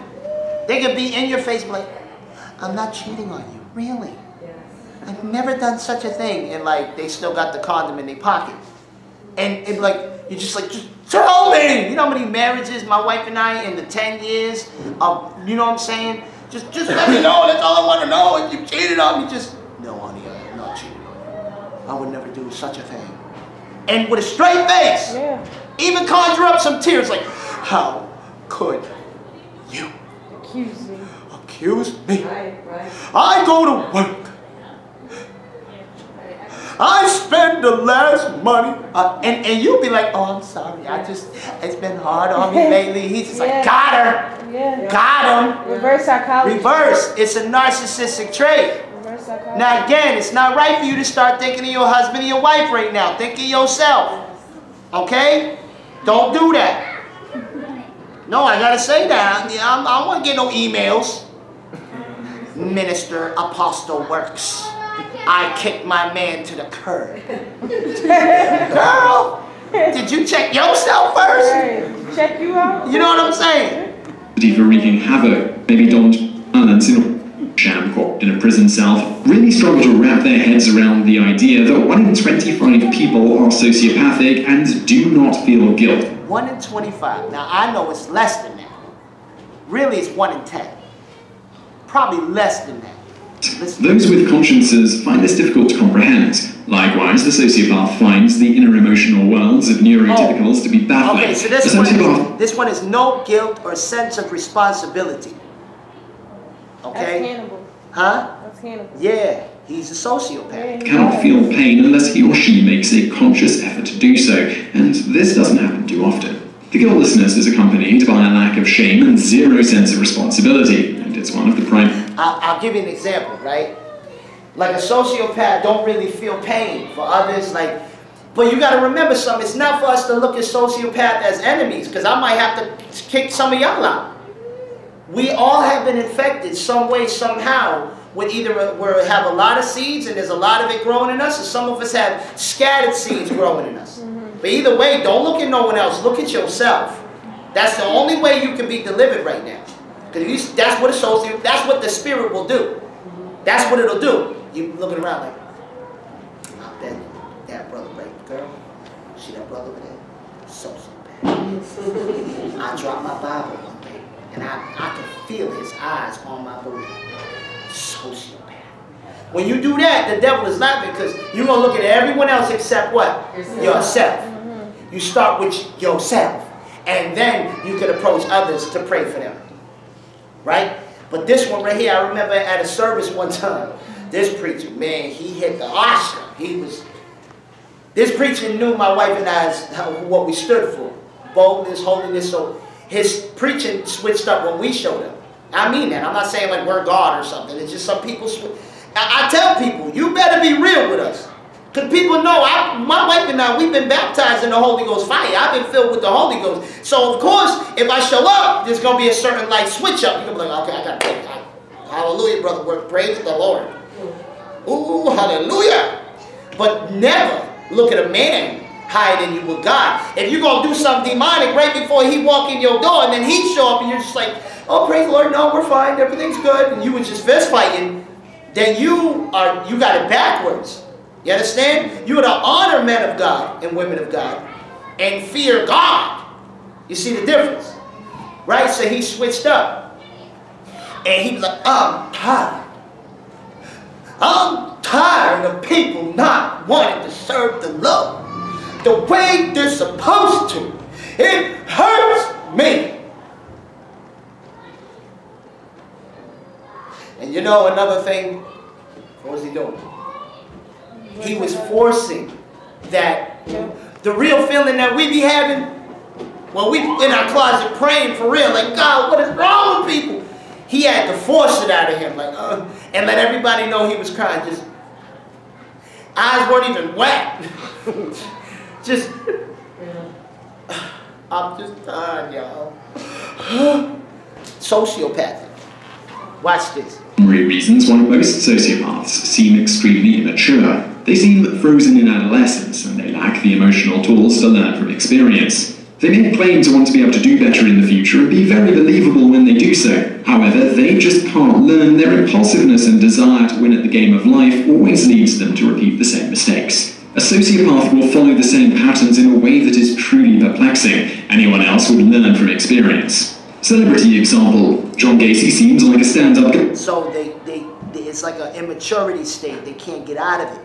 They can be in your face and be like, I'm not cheating on you, really? I've never done such a thing, and like they still got the condom in their pocket, and like you're just like, just tell me. You know how many marriages my wife and I in the 10 years of, you know what I'm saying? Just let me know. That's all I want to know. If you cheated on me, just no, honey, I'm not cheating on you. I would never do such a thing. And with a straight face, yeah. Even conjure up some tears like, how could you accuse me? Right. I go to work. I spend the last money. And you'll be like, oh, I'm sorry. It's been hard on me lately. He's just like, got her. Yeah. Got him. Reverse psychology. Reverse. It's a narcissistic trait. Reverse psychology. Now, again, it's not right for you to start thinking of your husband and your wife right now. Think of yourself. Okay? Don't do that. No, I gotta say that. I don't wanna get no emails. Minister Apostle Works. I kicked my man to the curb. Girl, did you check yourself first? Right. Check you out. You know what I'm saying? For wreaking havoc, maybe don't balance in a sham court in a prison cell. Really struggle to wrap their heads around the idea that 1 in 25 people are sociopathic and do not feel guilt. 1 in 25. Now I know it's less than that. Really, it's 1 in 10. Probably less than that. Those with consciences find this difficult to comprehend. Likewise, the sociopath finds the inner emotional worlds of neurotypicals to be baffling. Okay, so this one is no guilt or sense of responsibility. Okay? That's Hannibal. Huh? That's Hannibal. Yeah, he's a sociopath. Yeah, cannot feel pain unless he or she makes a conscious effort to do so, and this doesn't happen too often. The guiltlessness is accompanied by a lack of shame and zero sense of responsibility, and it's one of the prime... I'll give you an example, right? Like a sociopath don't really feel pain for others, like, but you got to remember something. It's not for us to look at sociopath as enemies, because I might have to kick some of y'all out. We all have been infected some way, somehow, with either we have a lot of seeds and there's a lot of it growing in us, or some of us have scattered seeds growing in us. But either way, don't look at no one else, look at yourself. That's the only way you can be delivered right now. Because that's what a soul, that's what the spirit will do. That's what it'll do. You looking around like, oh, that brother, right, girl, see that brother over there? So bad. I dropped my Bible one day, and I could feel his eyes on my booty. Sociopath. When you do that, the devil is laughing because you're going to look at everyone else except what? Yourself. You start with yourself, and then you can approach others to pray for them. Right? But this one right here, I remember at a service one time, this preacher, man, he hit the usher. This preacher knew my wife and I, what we stood for. Boldness, holiness, so his preaching switched up when we showed up. I mean that. I'm not saying like we're God or something. It's just some people switch. I tell people, you better be real with us. Because people know, my wife and I, we've been baptized in the Holy Ghost fire. I've been filled with the Holy Ghost. So, of course, if I show up, there's going to be a certain light switch up. You're going to be like, okay, I got to pray. Hallelujah, brother. We're praise the Lord. Ooh, hallelujah. But never look at a man higher than you with God. If you're going to do something demonic right before he walk in your door and then he show up and you're just like, oh, praise the Lord. No, we're fine. Everything's good. And you were just fist fighting. Then you got it backwards. You understand? You are to honor men of God and women of God and fear God. You see the difference? Right? So he switched up. And he was like, I'm tired. I'm tired of people not wanting to serve the Lord the way they're supposed to. It hurts me. And you know another thing? What was he doing? He was forcing that, the real feeling that we be having when we in our closet praying for real, like, God, what is wrong with people? He had to force it out of him, like, and let everybody know he was crying. Just, eyes weren't even wet. Just, I'm just tired, y'all. Sociopathic. Watch this. Primary reasons why most sociopaths seem extremely immature. They seem frozen in adolescence and they lack the emotional tools to learn from experience. They may claim to want to be able to do better in the future and be very believable when they do so. However, they just can't learn. Their impulsiveness and desire to win at the game of life always leads them to repeat the same mistakes. A sociopath will follow the same patterns in a way that is truly perplexing. Anyone else would learn from experience. Celebrity example, John Gacy seems like a stand-up. So it's like an immaturity state. They can't get out of it.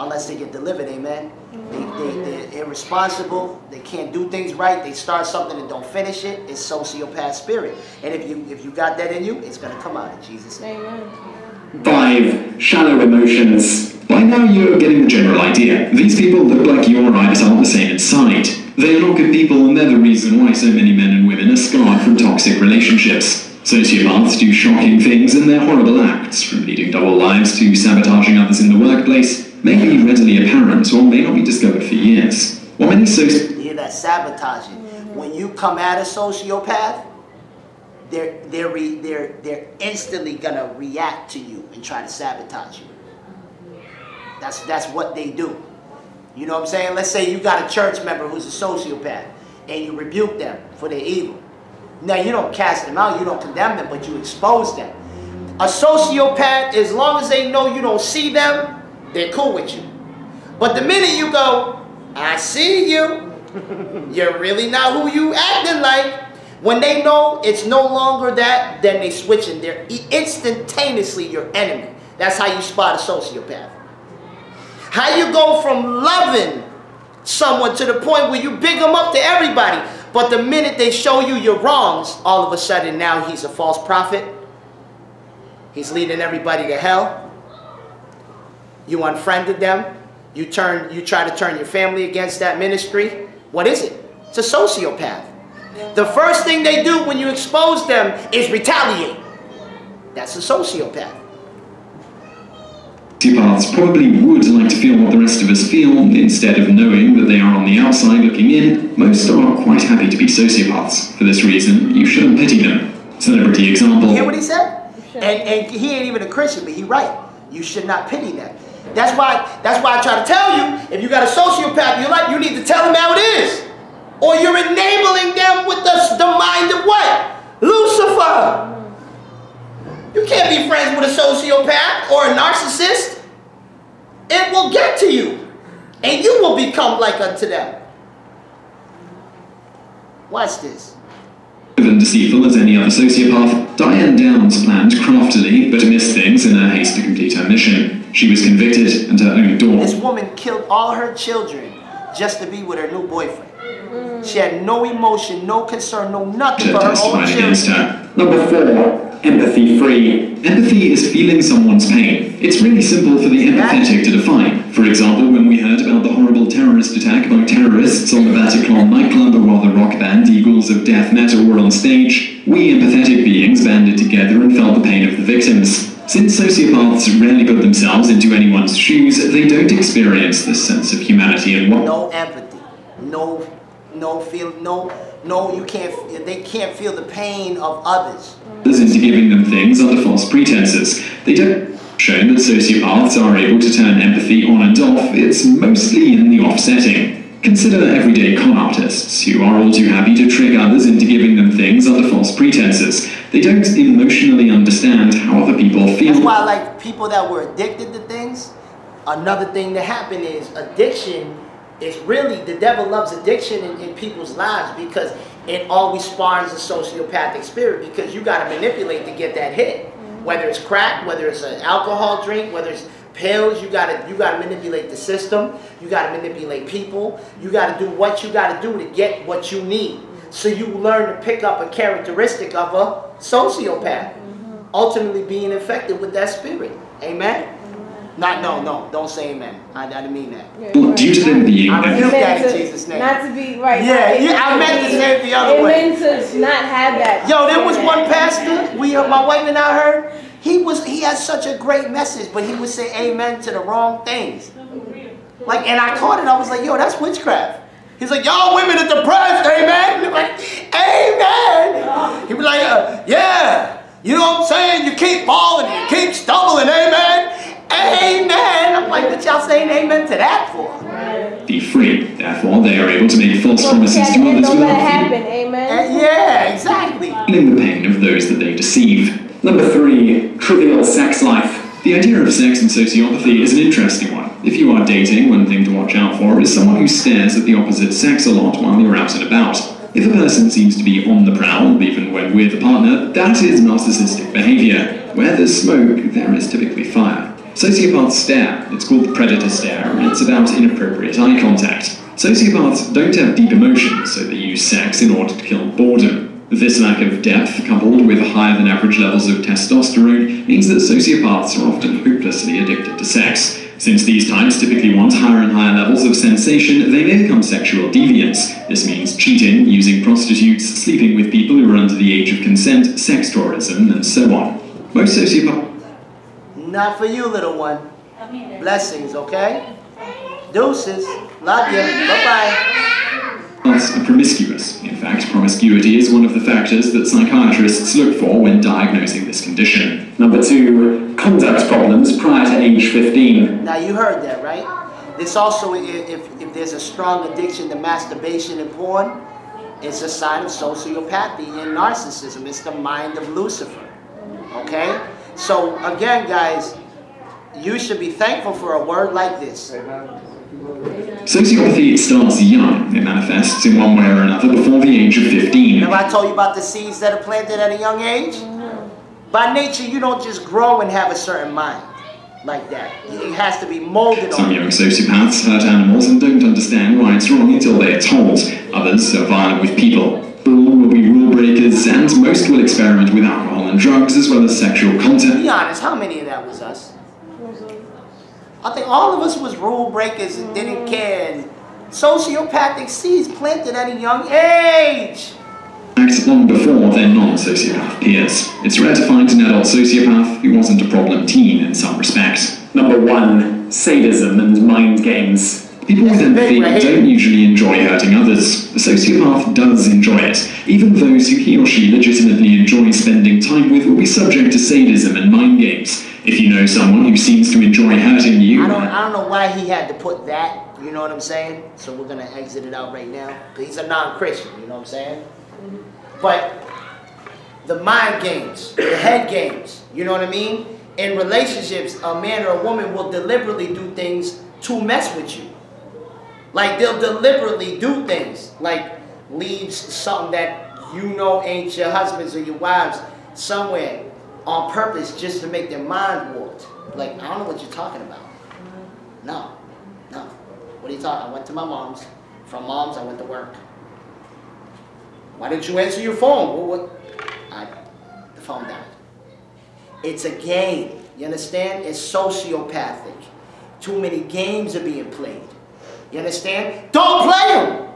unless they get delivered, amen? They're irresponsible, they can't do things right, they start something and don't finish it. It's sociopath spirit. And if you got that in you, it's going to come out in Jesus' name. Amen. 5. Shallow emotions. By now you're getting the general idea. These people look like you and I, but aren't the same inside. They are not good people, and they're the reason why so many men and women are scarred from toxic relationships. Sociopaths do shocking things in their horrible acts, from leading double lives to sabotaging others in the workplace, may be readily apparent or may not be discovered for years. Or many sociopaths... You hear that sabotaging. When you come at a sociopath, they're instantly going to react to you and try to sabotage you. That's what they do. You know what I'm saying? Let's say you got a church member who's a sociopath and you rebuke them for their evil. Now, you don't cast them out, you don't condemn them, but you expose them. A sociopath, as long as they know you don't see them, they're cool with you. But the minute you go, I see you, you're really not who you acting like, when they know it's no longer that, then they switch and they're instantaneously your enemy. That's how you spot a sociopath. How you go from loving someone to the point where you big them up to everybody, but the minute they show you your wrongs, all of a sudden now he's a false prophet. He's leading everybody to hell. You unfriended them. You try to turn your family against that ministry. What is it? It's a sociopath. The first thing they do when you expose them is retaliate. That's a sociopath. Sociopaths probably would like to feel what the rest of us feel, instead of knowing that they are on the outside looking in. Most are quite happy to be sociopaths. For this reason, you shouldn't pity them. Celebrity example. You hear what he said? And he ain't even a Christian, but he right. You should not pity them. That's why I try to tell you, if you got a sociopath in your life, you need to tell them how it is. Or you're enabling them with the mind of what? Lucifer. You can't be friends with a sociopath or a narcissist. It will get to you, and you will become like unto them. Watch this. Than deceitful as any other sociopath, Diane Downs planned craftily, but missed things in her haste to complete her mission. She was convicted, and her own door. This woman killed all her children just to be with her new boyfriend. She had no emotion, no concern, no nothing for her own children. Number 4. Empathy-free. Empathy is feeling someone's pain. It's really simple for the empathetic to define. For example, when we heard about the horrible terrorist attack by terrorists on the Bataclan nightclub, or while the rock band Eagles of Death Metal were on stage, we empathetic beings banded together and felt the pain of the victims. Since sociopaths rarely put themselves into anyone's shoes, they don't experience this sense of humanity and what... No empathy. They can't feel the pain of others. Into giving them things under false pretenses. They don't show that sociopaths are able to turn empathy on and off. It's mostly in the offsetting. Consider everyday con artists who are all too happy to trick others into giving them things under false pretenses. They don't emotionally understand how other people feel. That's why, like, people that were addicted to things, another thing that happened is addiction is really, the devil loves addiction in people's lives, because it always spawns a sociopathic spirit, because you got to manipulate to get that hit. Whether it's crack, whether it's an alcohol drink, whether it's pills, you got to manipulate the system. You got to manipulate people. You got to do what you got to do to get what you need. So you learn to pick up a characteristic of a sociopath, ultimately being infected with that spirit. Amen? No, don't say amen. I didn't mean that. Yeah, right. Due to them being... I meant that in Jesus' name. Not to be right. Yeah, I meant to say it the other way. It meant to not have that. Yo, there was one pastor, my wife and I heard, he had such a great message, but he would say amen to the wrong things. Like, and I caught it, I was like, yo, that's witchcraft. He's like, y'all women are depressed, amen? And I'm like, amen! He'd be like, yeah, you know what I'm saying? You keep falling, you keep stumbling, amen? Amen! I'm like, what y'all saying amen to that for? Be free. Therefore, they are able to make false promises to others without fear. Happen, amen? Yeah, exactly. Feeling the pain of those that they deceive. Number 3, trivial sex life. The idea of sex and sociopathy is an interesting one. If you are dating, one thing to watch out for is someone who stares at the opposite sex a lot while you're out and about. If a person seems to be on the prowl, even when with a partner, that is narcissistic behavior. Where there's smoke, there is typically fire. Sociopaths stare. It's called the predator stare, and it's about inappropriate eye contact. Sociopaths don't have deep emotions, so they use sex in order to kill boredom. This lack of depth, coupled with higher than average levels of testosterone, means that sociopaths are often hopelessly addicted to sex. Since these types typically want higher and higher levels of sensation, they may become sexual deviants. This means cheating, using prostitutes, sleeping with people who are under the age of consent, sex tourism, and so on. Most sociopaths... Not for you, little one. Blessings, okay? Deuces. Love you. Bye-bye. Are promiscuous. In fact, promiscuity is one of the factors that psychiatrists look for when diagnosing this condition. Number 2, conduct problems prior to age 15. Now you heard that, right? This also, if there's a strong addiction to masturbation and porn, it's a sign of sociopathy and narcissism. It's the mind of Lucifer, okay? So again, guys, you should be thankful for a word like this. Sociopathy starts young. It manifests in one way or another before the age of 15. Remember I told you about the seeds that are planted at a young age? No. By nature, you don't just grow and have a certain mind like that. It has to be molded on. Some young sociopaths hurt animals and don't understand why it's wrong until they are told. Others are violent with people. All will be rule breakers, and most will experiment with alcohol and drugs as well as sexual content. To be honest, how many of that was us? I think all of us was rule breakers and didn't care, and sociopathic seeds planted at a young age. Acts long before their non-sociopath peers. It's rare to find an adult sociopath who wasn't a problem teen in some respects. Number 1, sadism and mind games. People with empathy don't usually enjoy hurting others. The sociopath does enjoy it. Even those who he or she legitimately enjoys spending time with will be subject to sadism and mind games. If you know someone who seems to enjoy hurting you... I don't know why he had to put that, you know what I'm saying? So we're going to exit it out right now. Because he's a non-Christian, you know what I'm saying? But the mind games, the head games, you know what I mean? In relationships, a man or a woman will deliberately do things to mess with you. Like, they'll deliberately do things. Like, leave something that you know ain't your husband's or your wife's somewhere on purpose just to make their mind warped. Like, I don't know what you're talking about. No, no. What are you talking? I went to my mom's. From mom's, I went to work. Why didn't you answer your phone? Well, what? The phone died. It's a game. You understand? It's sociopathic. Too many games are being played. You understand? Don't play them.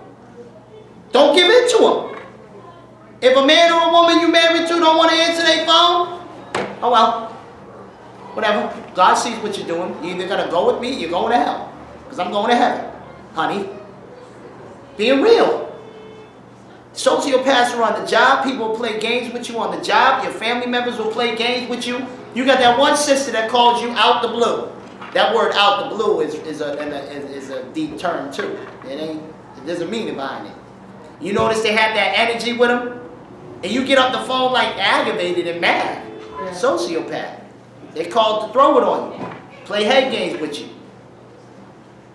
Don't give in to them. If a man or a woman you married to don't want to answer their phone, oh well, whatever. God sees what you're doing. You're either going to go with me or you're going to hell. Because I'm going to heaven, honey. Being real. Sociopaths are on the job. People will play games with you on the job. Your family members will play games with you. You got that one sister that calls you out the blue. That word out the blue is a deep term too. There's a meaning behind it. You notice they have that energy with them? And you get up the phone like aggravated and mad. Yeah. Sociopath. They're called to throw it on you. Play head games with you.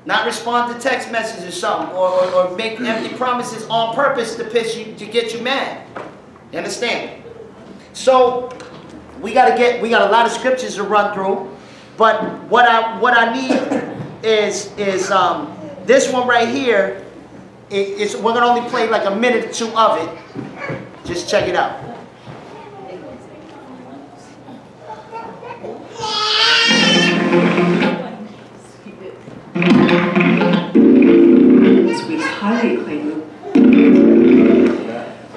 Not respond to text messages or something. Or make empty promises on purpose to piss you, to get you mad. You understand? So we got a lot of scriptures to run through. But what I need is this one right here. We're going to only play like a minute or two of it. Just check it out. With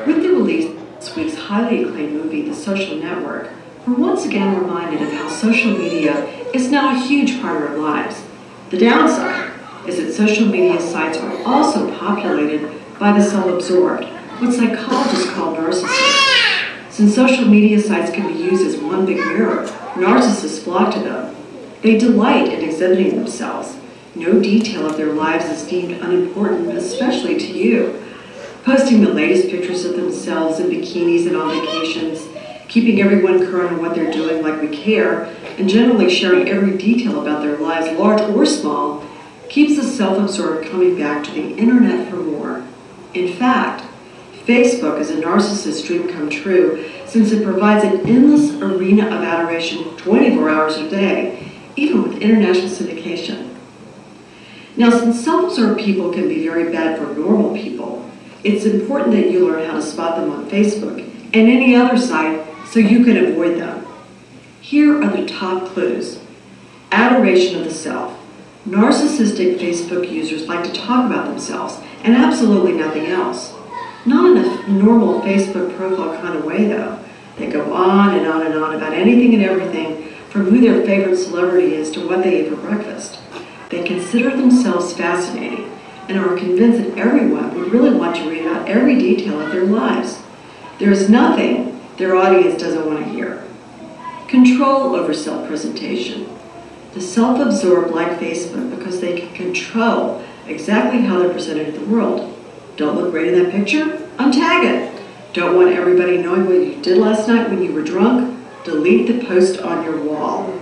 the release of this week's highly acclaimed movie, The Social Network, we're once again reminded of how social media is now a huge part of our lives. The downside is that social media sites are also populated by the self-absorbed, what psychologists call narcissists. Since social media sites can be used as one big mirror, narcissists flock to them. They delight in exhibiting themselves. No detail of their lives is deemed unimportant, especially to you. Posting the latest pictures of themselves in bikinis and on vacations, keeping everyone current on what they're doing like we care, and generally sharing every detail about their lives, large or small, keeps the self-absorbed coming back to the internet for more. In fact, Facebook is a narcissist's dream come true since it provides an endless arena of adoration 24 hours a day, even with international syndication. Now, since self-absorbed people can be very bad for normal people, it's important that you learn how to spot them on Facebook and any other site so you can avoid them. Here are the top clues. Adoration of the self. Narcissistic Facebook users like to talk about themselves and absolutely nothing else. Not in a normal Facebook profile kind of way, though. They go on and on and on about anything and everything, from who their favorite celebrity is to what they ate for breakfast. They consider themselves fascinating and are convinced that everyone would really want to read out every detail of their lives. There is nothing their audience doesn't want to hear. Control over self-presentation. The self-absorbed like Facebook because they can control exactly how they're presented to the world. Don't look great in that picture? Untag it. Don't want everybody knowing what you did last night when you were drunk? Delete the post on your wall.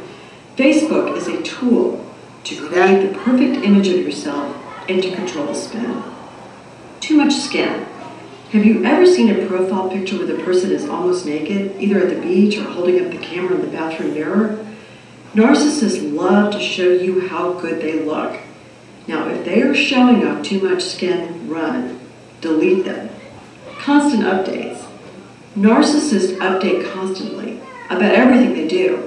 Facebook is a tool to create the perfect image of yourself and to control the spin. Too much skin. Have you ever seen a profile picture where the person is almost naked, either at the beach or holding up the camera in the bathroom mirror? Narcissists love to show you how good they look. Now, if they are showing off too much skin, run. Delete them. Constant updates. Narcissists update constantly about everything they do.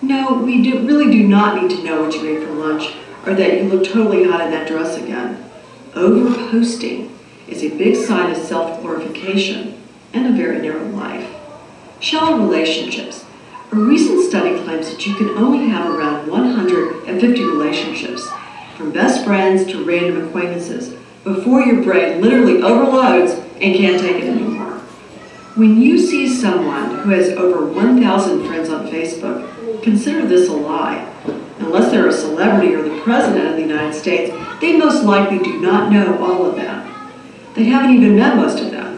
No, we really do not need to know what you ate for lunch or that you look totally hot in that dress again. Overposting is a big sign of self-glorification and a very narrow life. Shallow relationships. A recent study claims that you can only have around 150 relationships, from best friends to random acquaintances, before your brain literally overloads and can't take it anymore. When you see someone who has over 1,000 friends on Facebook, consider this a lie. Unless they're a celebrity or the president of the United States, they most likely do not know all of them. They haven't even met most of them.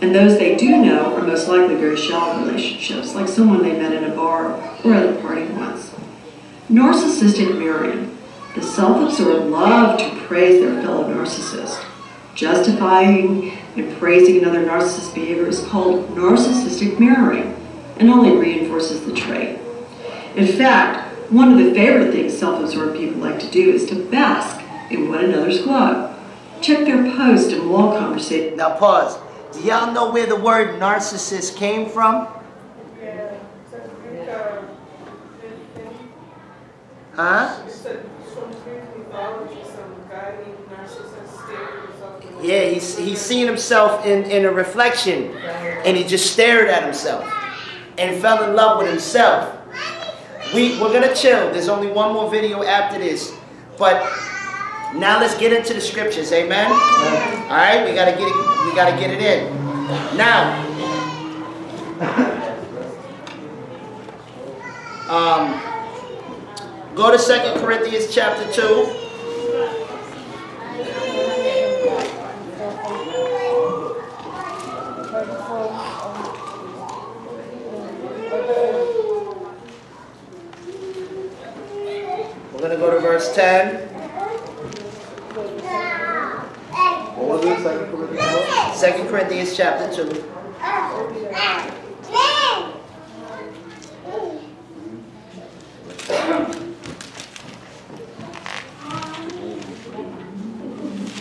And those they do know are most likely very shallow relationships, like someone they met in a bar or at a party once. Narcissistic mirroring. The self-absorbed love to praise their fellow narcissist. Justifying and praising another narcissist's behavior is called narcissistic mirroring and only reinforces the trait. In fact, one of the favorite things self-absorbed people like to do is to bask in one another's glow. Check their post and wall conversation. Now pause. Do y'all know where the word narcissist came from? Yeah. Huh? Yeah, he's seen himself in a reflection and he just stared at himself and fell in love with himself. We're gonna chill. There's only one more video after this. But now let's get into the scriptures, amen? All right, we gotta get it in. Now, go to 2 Corinthians chapter 2. We're gonna go to verse 10. What was it, 2 Corinthians? 2 Corinthians chapter 2.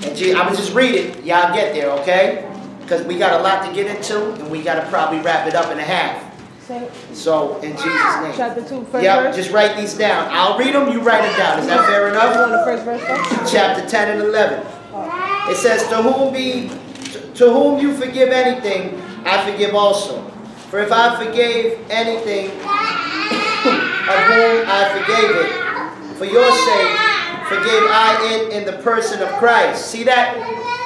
And gee, I'm going to just read it. Y'all get there, okay? Because we got a lot to get into, and we got to probably wrap it up in a half. So, in Jesus' name. Chapter 2, first verse? Yep, just write these down. I'll read them, you write it down. Is that fair enough? You want the first verse? Chapter 10 and 11. It says, to whom you forgive anything, I forgive also. For if I forgave anything, of whom I forgave it, for your sake forgave I it in the person of Christ. See that?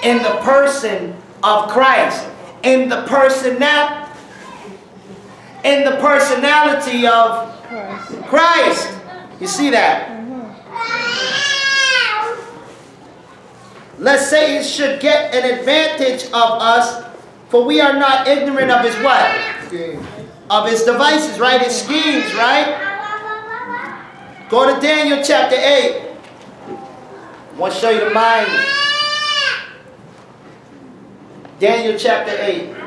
In the person of Christ. In the personality of Christ. You see that? Lest Satan should get an advantage of us, for we are not ignorant of his what? Of his devices, right? His schemes, right? Go to Daniel chapter 8. I want to show you the mind. Daniel chapter 8.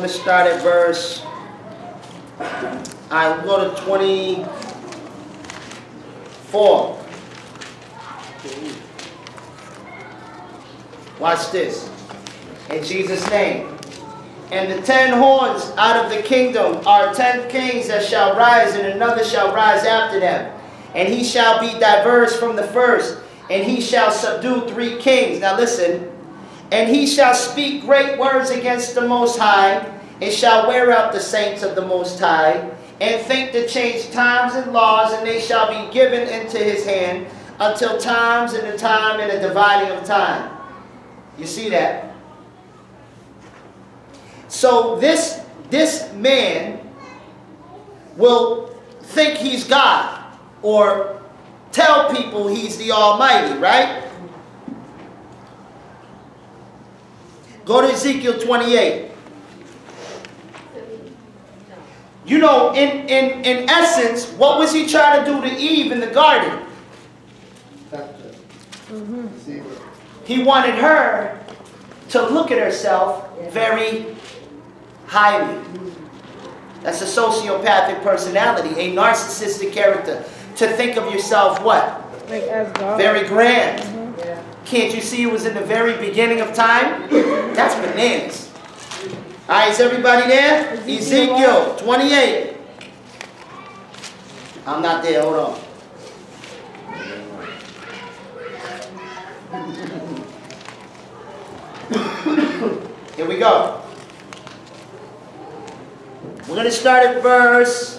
going to start at verse, I'll go to 24. Watch this. In Jesus' name. And the 10 horns out of the kingdom are 10 kings that shall rise, and another shall rise after them. And he shall be diverse from the first, and he shall subdue 3 kings. Now listen. And he shall speak great words against the Most High, and shall wear out the saints of the Most High, and think to change times and laws, and they shall be given into his hand until times and the time and the dividing of time. You see that? So this man will think he's God, or tell people he's the Almighty, right? Go to Ezekiel 28. You know, in essence, what was he trying to do to Eve in the garden? He wanted her to look at herself very highly. That's a sociopathic personality, a narcissistic character. To think of yourself what? Like as God. Very grand. Mm-hmm. Yeah. Can't you see it was in the very beginning of time? That's bananas. All right, is everybody there? Ezekiel 28. I'm not there, hold on. Here we go. We're going to start at verse...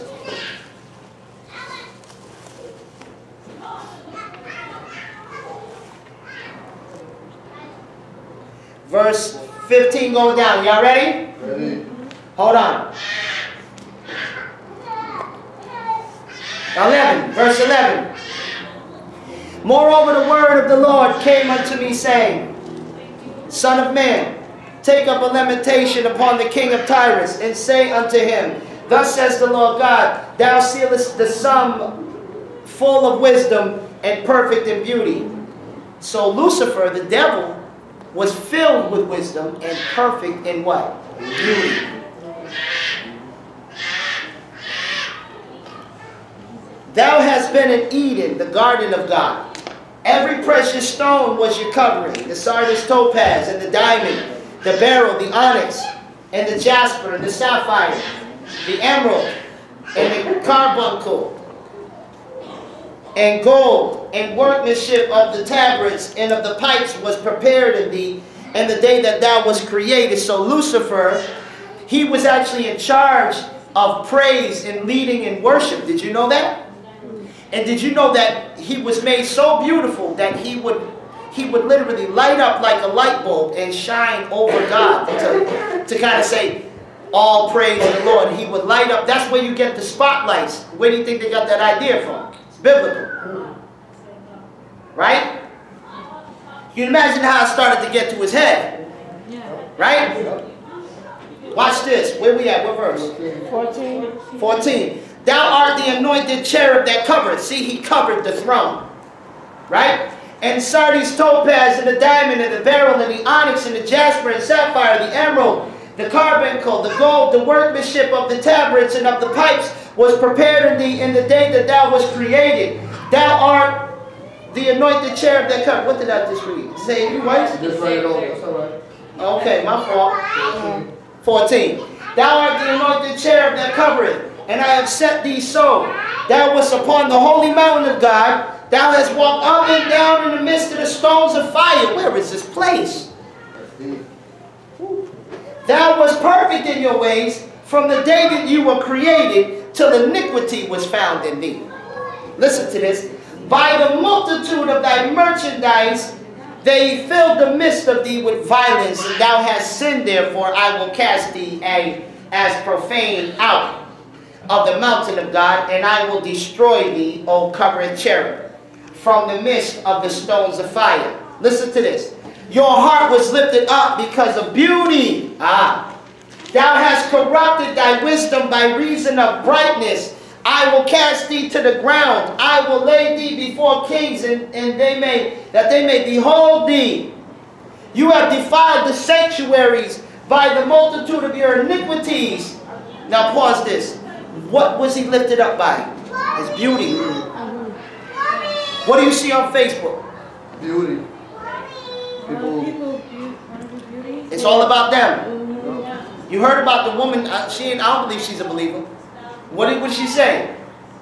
15 going down. Y'all ready? Ready. Hold on. 11. Verse 11. Moreover, the word of the Lord came unto me, saying, Son of man, take up a lamentation upon the king of Tyrus, and say unto him, Thus says the Lord God, Thou sealest the sum full of wisdom and perfect in beauty. So Lucifer, the devil, was filled with wisdom and perfect in what? Beauty. Thou hast been in Eden, the garden of God. Every precious stone was your covering, the sardis, topaz, and the diamond, the beryl, the onyx, and the jasper, and the sapphire, the emerald, and the carbuncle, and gold, and workmanship of the tabrets and of the pipes was prepared in thee, and the day that thou was created. So Lucifer, he was actually in charge of praise and leading in worship. Did you know that? And did you know that he was made so beautiful that he would literally light up like a light bulb and shine over God to kind of say, all praise the Lord. He would light up. That's where you get the spotlights. Where do you think they got that idea from? Biblical. Right? You can imagine how it started to get to his head. Right? Watch this. Where we at? What verse? 14. 14. Thou art the anointed cherub that covereth. See, he covered the throne. Right? And sardis, topaz, and the diamond, and the beryl, and the onyx, and the jasper, and sapphire, the emerald, the carbuncle, the gold, the workmanship of the tabrets and of the pipes was prepared in thee in the day that thou was created. Thou art the anointed cherub that covered. What did I just read? Say it twice? Just read it over. That's all right. Okay, my fault. 14. Thou art the anointed cherub that covereth, and I have set thee so. Thou wast upon the holy mountain of God. Thou hast walked up and down in the midst of the stones of fire. Where is this place? Thou wast perfect in your ways from the day that you were created till iniquity was found in thee. Listen to this. By the multitude of thy merchandise, they filled the midst of thee with violence, and thou hast sinned, therefore I will cast thee as profane out of the mountain of God, and I will destroy thee, O covered cherub, from the midst of the stones of fire. Listen to this. Your heart was lifted up because of beauty. Ah. Thou hast corrupted thy wisdom by reason of brightness. I will cast thee to the ground. I will lay thee before kings, that they may behold thee. You have defiled the sanctuaries, by the multitude of your iniquities. Now pause this. What was he lifted up by? His beauty. What do you see on Facebook? Beauty. People. It's all about them. You heard about the woman. I don't believe she's a believer. What would she say?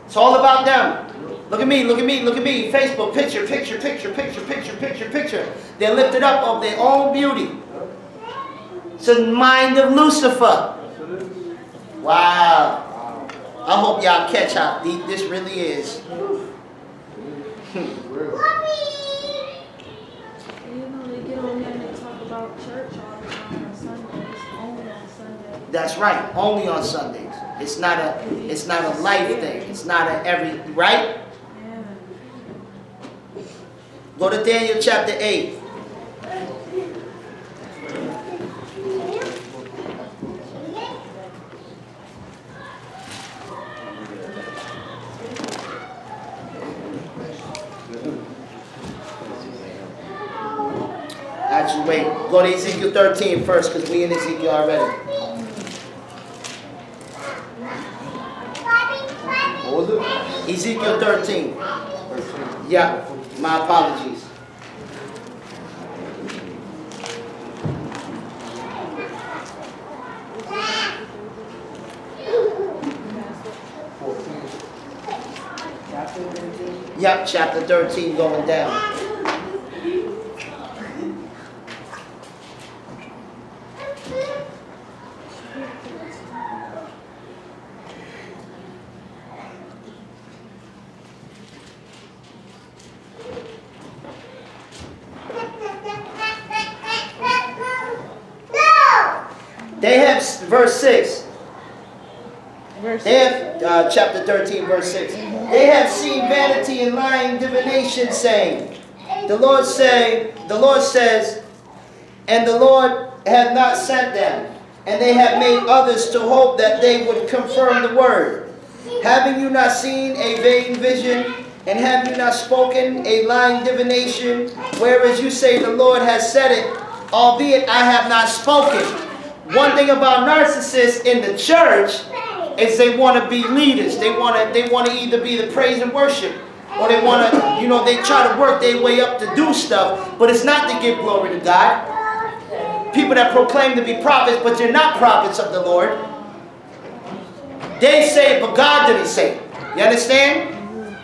It's all about them. Look at me, look at me, look at me. Facebook, picture, picture, picture, picture, picture, picture, picture. They're lifted up of their own beauty. It's the mind of Lucifer. Wow. I hope y'all catch how deep this really is. That's right. Only on Sundays. It's not a life thing. It's not a every right. Go to Daniel chapter 8. Actually, wait. Go to Ezekiel 13 first, because we in Ezekiel already. Ezekiel 13. Yeah, my apologies. Yep, chapter 13 going down. Chapter 13, verse 6. They have seen vanity and lying divination, saying, the Lord says, and the Lord hath not sent them, and they have made others to hope that they would confirm the word. Having you not seen a vain vision, and have you not spoken a lying divination, whereas you say the Lord has said it, albeit I have not spoken. One thing about narcissists in the church is they want to be leaders. They want to either be the praise and worship, or they want to, they try to work their way up to do stuff, but it's not to give glory to God. People that proclaim to be prophets, but they're not prophets of the Lord. They say it, but God didn't say it. You understand?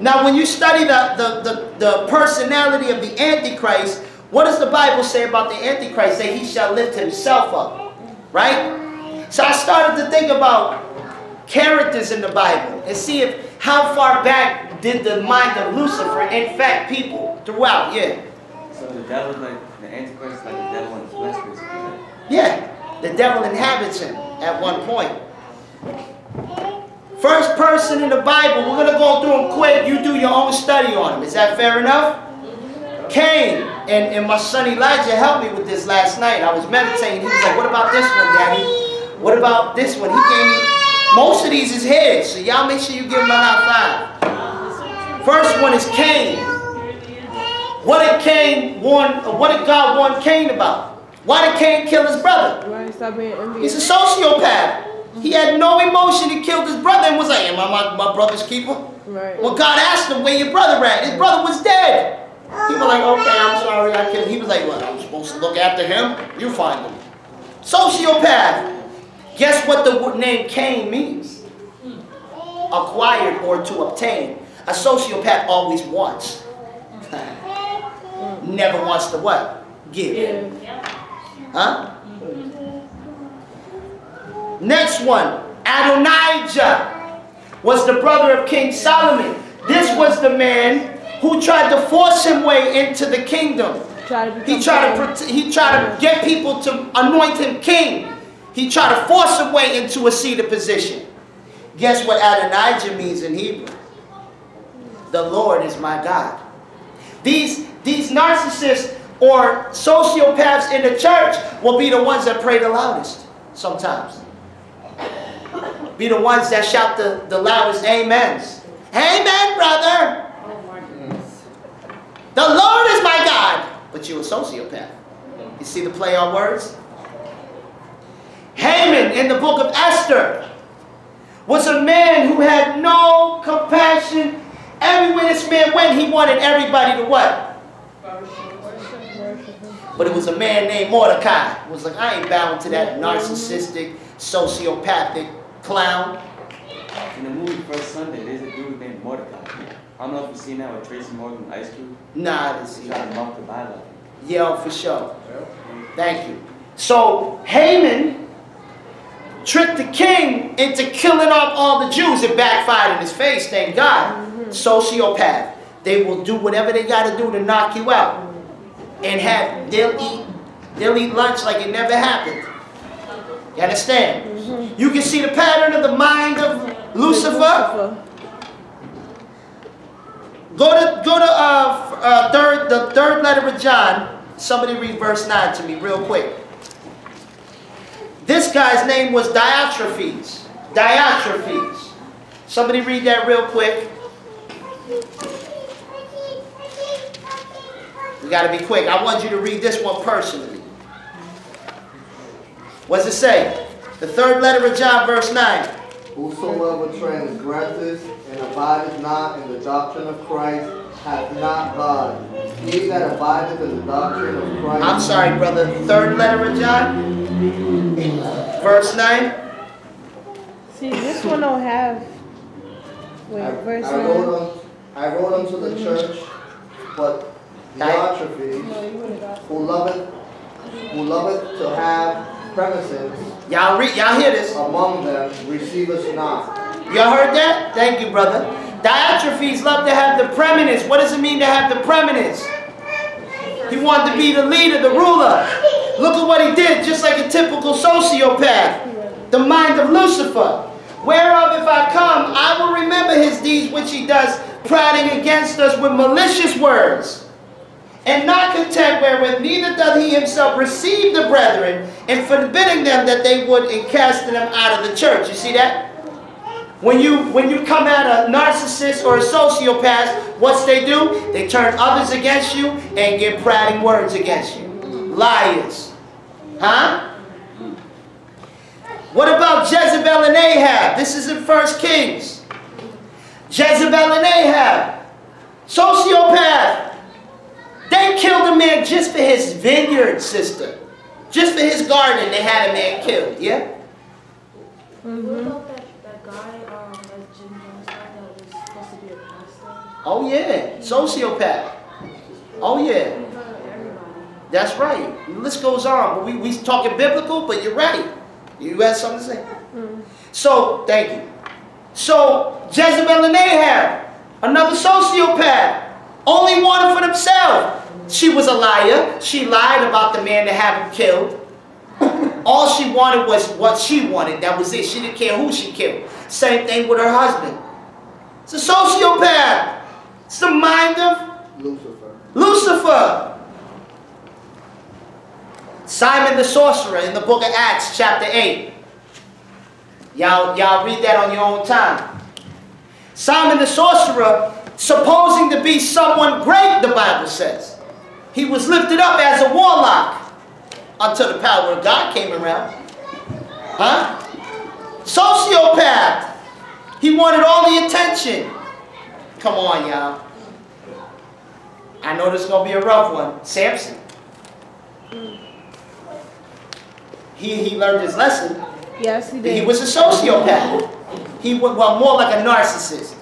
Now, when you study the personality of the Antichrist, what does the Bible say about the Antichrist? That he shall lift himself up, right? So I started to think about characters in the Bible and see how far back did the mind of Lucifer infect people throughout. Yeah. So the devil, like the Antichrist, is like the devil in his flesh, basically. Yeah, the devil inhabits him at one point. First person in the Bible, we're gonna go through them quick. You do your own study on him. Is that fair enough? Cain, and my son Elijah helped me with this last night. I was meditating. He was like, "What about this one, Daddy? What about this one?" He gave me, most of these is heads, so y'all make sure you give him a high five. First one is Cain. What did God warn Cain about? Why did Cain kill his brother? He's a sociopath. He had no emotion. He killed his brother and was like, "Am I my brother's keeper?" Right. Well, God asked him, "Where your brother at?" His brother was dead. He was like, "Okay, I'm sorry, I killed him." He was like, "Well, I'm supposed to look after him. You find him." Sociopath. Guess what the name Cain means? Acquired or to obtain. A sociopath always wants. Never wants to what? Give. Huh? Next one. Adonijah was the brother of King Solomon. This was the man who tried to force his way into the kingdom. He tried to get people to anoint him king. He tried to force a way into a seated position. Guess what Adonijah means in Hebrew? The Lord is my God. These narcissists or sociopaths in the church will be the ones that pray the loudest sometimes. Be the ones that shout the loudest amens. Amen, brother. Oh my goodness. The Lord is my God. But you're a sociopath. You see the play on words? Haman in the book of Esther was a man who had no compassion. Everywhere this man went, he wanted everybody to what? But it was a man named Mordecai. It was like, I ain't bowing to that narcissistic, sociopathic clown. In the movie First Sunday, there's a dude named Mordecai. I don't know if you've seen that with Tracy Morgan and Ice Cube. Nah, I didn't see that. Trying to mock the Bible. Yeah, for sure. Thank you. So Haman tricked the king into killing off all the Jews. It backfired in his face, thank God. Sociopath. They will do whatever they got to do to knock you out. And have, they'll eat lunch like it never happened. You understand? You can see the pattern of the mind of Lucifer. Go to the third letter of John. Somebody read verse 9 to me real quick. This guy's name was Diotrephes. Diotrephes. Somebody read that real quick. We got to be quick. I want you to read this one personally. What's it say? The third letter of John, verse 9. Whosoever transgresseth and abideth not in the doctrine of Christ hath not God. He that abideth in the doctrine of Christ. I'm sorry, brother. Third letter of John, verse 9. See, this one don't have. Wait, verse 9. I wrote unto the church, but Diotrephes, who loveth to have premises. Y'all read. Y'all hear this? Among them receiveth not. Y'all heard that? Thank you, brother. Diotrephes loved to have the preeminence. What does it mean to have the preeminence? He wanted to be the leader, the ruler. Look at what he did, just like a typical sociopath. The mind of Lucifer. Whereof if I come, I will remember his deeds which he does, prating against us with malicious words. And not content wherewith, neither doth he himself receive the brethren, in forbidding them that they would, and casting them out of the church. You see that? When you come at a narcissist or a sociopath, what's they do? They turn others against you and get prating words against you. Liars. Huh? What about Jezebel and Ahab? This is in 1 Kings. Jezebel and Ahab. Sociopath. They killed a man just for his vineyard, sister. Just for his garden, they had a man killed. Yeah? Mm-hmm. Oh yeah, sociopath. Oh yeah. That's right. The list goes on. But we talking biblical, but you're right. You had something to say. So, thank you. So, Jezebel and Ahab, another sociopath, only wanted for themselves. She was a liar. She lied about the man that had him killed. All she wanted was what she wanted. That was it. She didn't care who she killed. Same thing with her husband. It's a sociopath. It's the mind of Lucifer. Lucifer. Simon the Sorcerer in the book of Acts chapter 8. Y'all read that on your own time. Simon the Sorcerer, supposing to be someone great, the Bible says. He was lifted up as a warlock until the power of God came around. Huh? Sociopath. He wanted all the attention. Come on, y'all. I know this is going to be a rough one. Samson. He learned his lesson. Yes, he did. He was a sociopath. He was, well, more like a narcissist.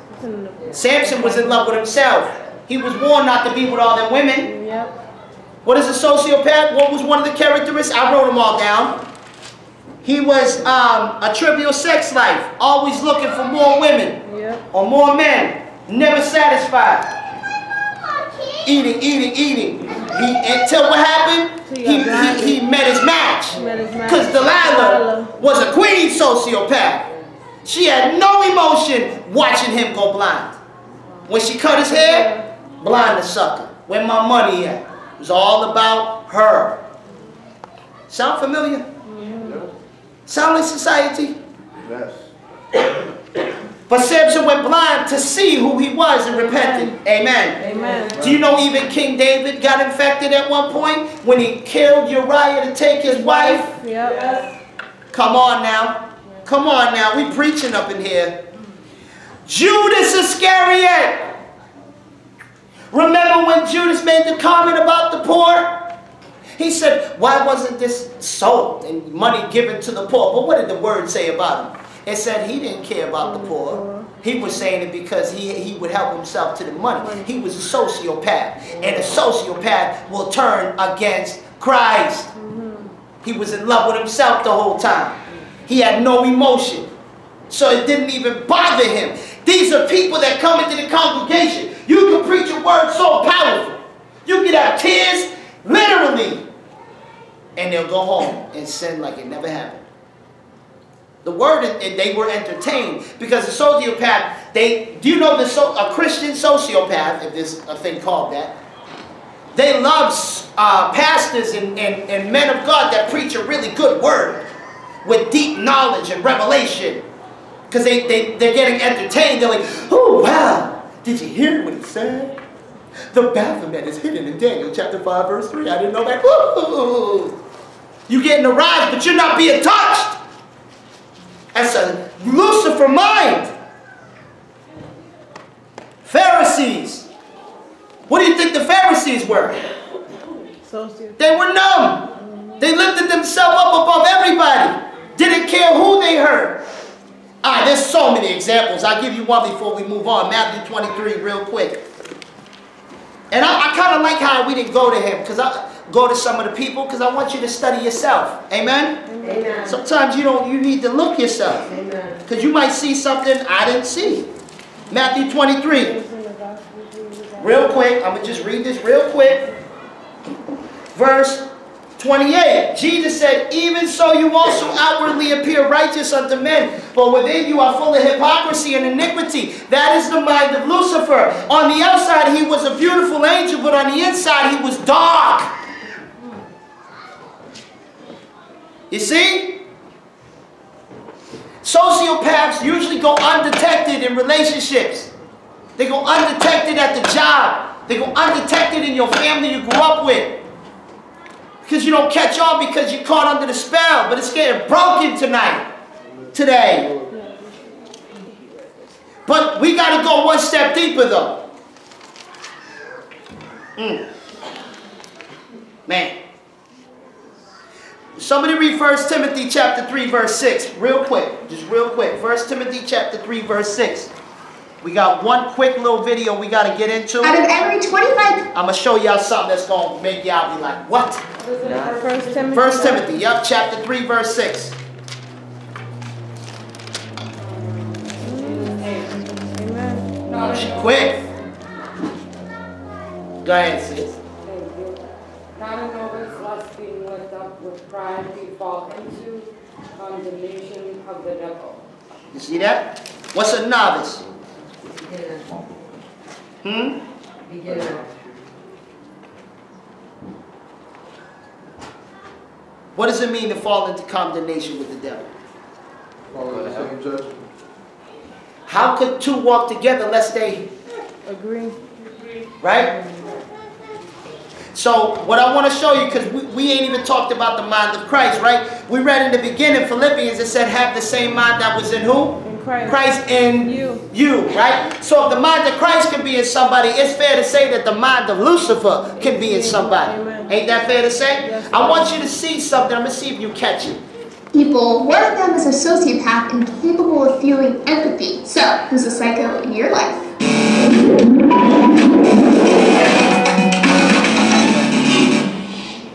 Samson was in love with himself. He was warned not to be with all them women. Yep. What is a sociopath? What was one of the characteristics? I wrote them all down. He was a trivial sex life, always looking for more women or more men, never satisfied. Eating. Until what happened? He met his match. Because Delilah was a queen sociopath. She had no emotion watching him go blind. When she cut his hair, blind the sucker. Where my money at? It was all about her. Sound familiar? Sound like society? Yes. But Samson went blind to see who he was and repented. Amen. Amen. Do you know even King David got infected at one point when he killed Uriah to take his wife? Yep. Yes. Come on now. Come on now. We preaching up in here. Judas Iscariot. Remember when Judas made the comment about the poor? He said, why wasn't this sold and money given to the poor? But what did the word say about him? It said he didn't care about the poor. He was saying it because he would help himself to the money. He was a sociopath. And a sociopath will turn against Christ. He was in love with himself the whole time. He had no emotion. So it didn't even bother him. These are people that come into the congregation. You can preach a word so powerful. You can have tears, literally. And they'll go home and sin like it never happened. The word, they were entertained. Because a sociopath, do you know a Christian sociopath, if there's a thing called that, they love pastors and men of God that preach a really good word with deep knowledge and revelation. Because they're getting entertained. They're like, oh, wow, did you hear what he said? The Baphomet is hidden in Daniel chapter 5, verse 3. I didn't know that. Ooh. You're getting aroused, but you're not being touched. That's a Lucifer mind. Pharisees. What do you think the Pharisees were? They were numb. They lifted themselves up above everybody. Didn't care who they hurt. Ah, there's so many examples. I'll give you one before we move on. Matthew 23 real quick. And I kind of like how we didn't go to him, because I go to some of the people, because I want you to study yourself. Amen? Amen. Sometimes you need to look yourself. Amen. Because you might see something I didn't see. Matthew 23. Real quick. I'm going to just read this real quick. Verse 28. Jesus said, even so you also outwardly appear righteous unto men, but within you are full of hypocrisy and iniquity. That is the mind of Lucifer. On the outside he was a beautiful angel, but on the inside he was dark. You see? Sociopaths usually go undetected in relationships. They go undetected at the job. They go undetected in your family you grew up with. Because you don't catch on because you're caught under the spell. But it's getting broken today. But we got to go one step deeper though. Man. Somebody read 1 Timothy chapter 3 verse 6 real quick. Just real quick. 1 Timothy chapter 3 verse 6. We got one quick little video we got to get into. Out of every 25... I'm going to show y'all something that's going to make y'all be like, what? 1 Timothy, yep, chapter 3 verse 6. Amen. Oh, she quit. Go ahead, sis. Not an over lust being left up with pride, we fall into condemnation of the devil. You see that? What's a novice? Beginner. Beginner. What does it mean to fall into condemnation with the devil? Fall into the same judgment. How could two walk together unless they agree? Right? So what I want to show you, because we ain't even talked about the mind of Christ, right? We read in the beginning, Philippians, it said, have the same mind that was in who? In Christ. Christ in you, right? So if the mind of Christ can be in somebody, it's fair to say that the mind of Lucifer can be in somebody. Amen. Ain't that fair to say? Yes, I want you to see something. I'm going to see if you catch it. People, one of them is a sociopath incapable of feeling empathy. So, who's a psycho in your life?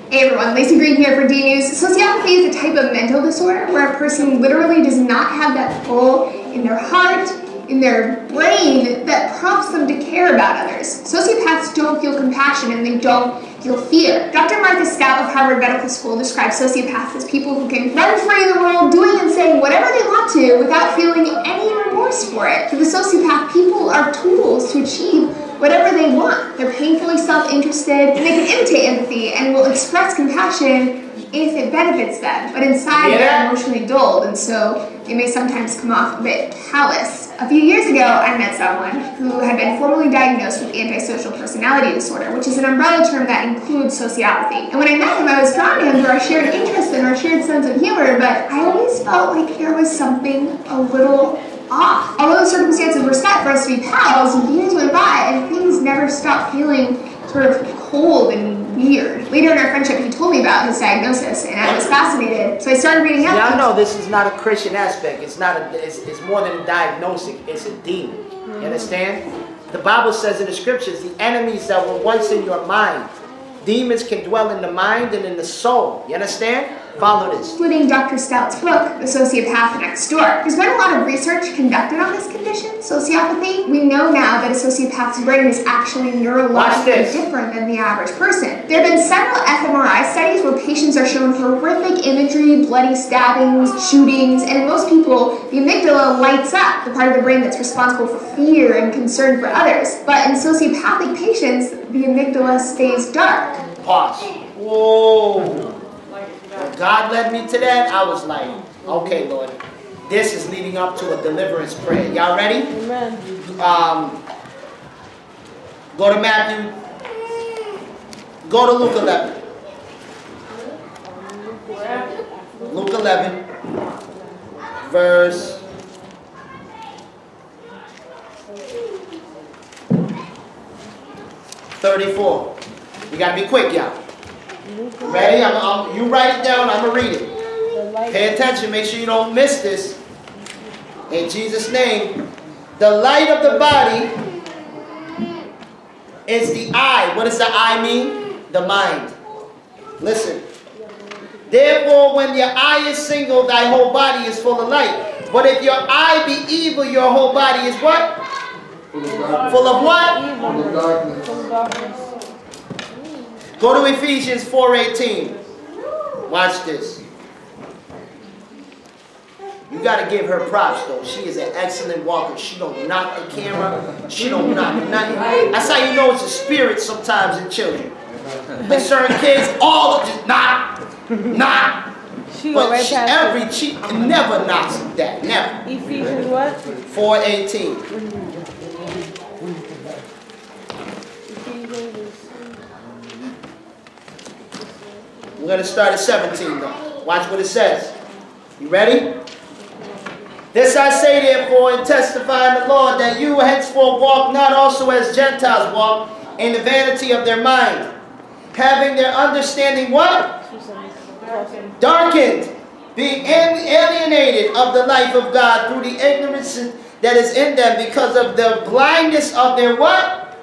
Hey everyone, Lacey Green here for DNews. Sociopathy is a type of mental disorder where a person literally does not have that pull in their heart, in their brain, that prompts them to care about others. Sociopaths don't feel compassion and they don't feel fear. Dr. Martha Stout of Harvard Medical School describes sociopaths as people who can run free in the world, doing and saying whatever they want to without feeling any remorse for it. For the sociopath, people are tools to achieve whatever they want. They're painfully self-interested, and they can imitate empathy and will express compassion if it benefits them. But inside, they're emotionally dulled, and so It may sometimes come off a bit callous. A few years ago, I met someone who had been formally diagnosed with antisocial personality disorder, which is an umbrella term that includes sociopathy. And when I met him, I was drawn to him through our shared interests and our shared sense of humor, but I always felt like there was something a little off. Although the circumstances were set for us to be pals, years went by and things never stopped feeling sort of cold and weird. Later in our friendship, he told me about his diagnosis, and I was fascinated, so I started reading up. Y'all know this is not a Christian aspect. It's not a, it's more than a diagnosis. It's a demon. Mm-hmm. You understand? The Bible says in the scriptures, the enemies that were once in your mind, demons can dwell in the mind and in the soul. You understand? Follow this. Including Dr. Stout's book, The Sociopath Next Door. There's been a lot of research conducted on this condition, sociopathy. We know now that a sociopath's brain is actually neurologically different than the average person. There have been several fMRI studies where patients are shown horrific imagery, bloody stabbings, shootings, and in most people, the amygdala lights up, the part of the brain that's responsible for fear and concern for others. But in sociopathic patients, the amygdala stays dark. Pause. Whoa. When God led me to that, I was like, okay, Lord, this is leading up to a deliverance prayer. Y'all ready? Amen. Go to Matthew. Go to Luke 11. Luke 11, verse 34. You got to be quick, y'all. Ready? You write it down. I'm going to read it. Pay attention. Make sure you don't miss this. In Jesus' name. The light of the body is the eye. What does the eye mean? The mind. Listen. Therefore, when your eye is single, thy whole body is full of light. But if your eye be evil, your whole body is what? Full of what? Full of darkness. Full of darkness. Go to Ephesians 4:18. Watch this. You got to give her props, though. She is an excellent walker. She don't knock the camera. She don't knock nothing. That's how you know it's a spirit sometimes in children. With certain kids, all of just knock. But she never knocks that. Never. Ephesians what? 4:18. We're going to start at 17, though. Watch what it says. You ready? This I say, therefore, and testify in the Lord, that you henceforth walk not also as Gentiles walk, in the vanity of their mind, having their understanding what? Darkened, being alienated of the life of God through the ignorance that is in them because of the blindness of their what?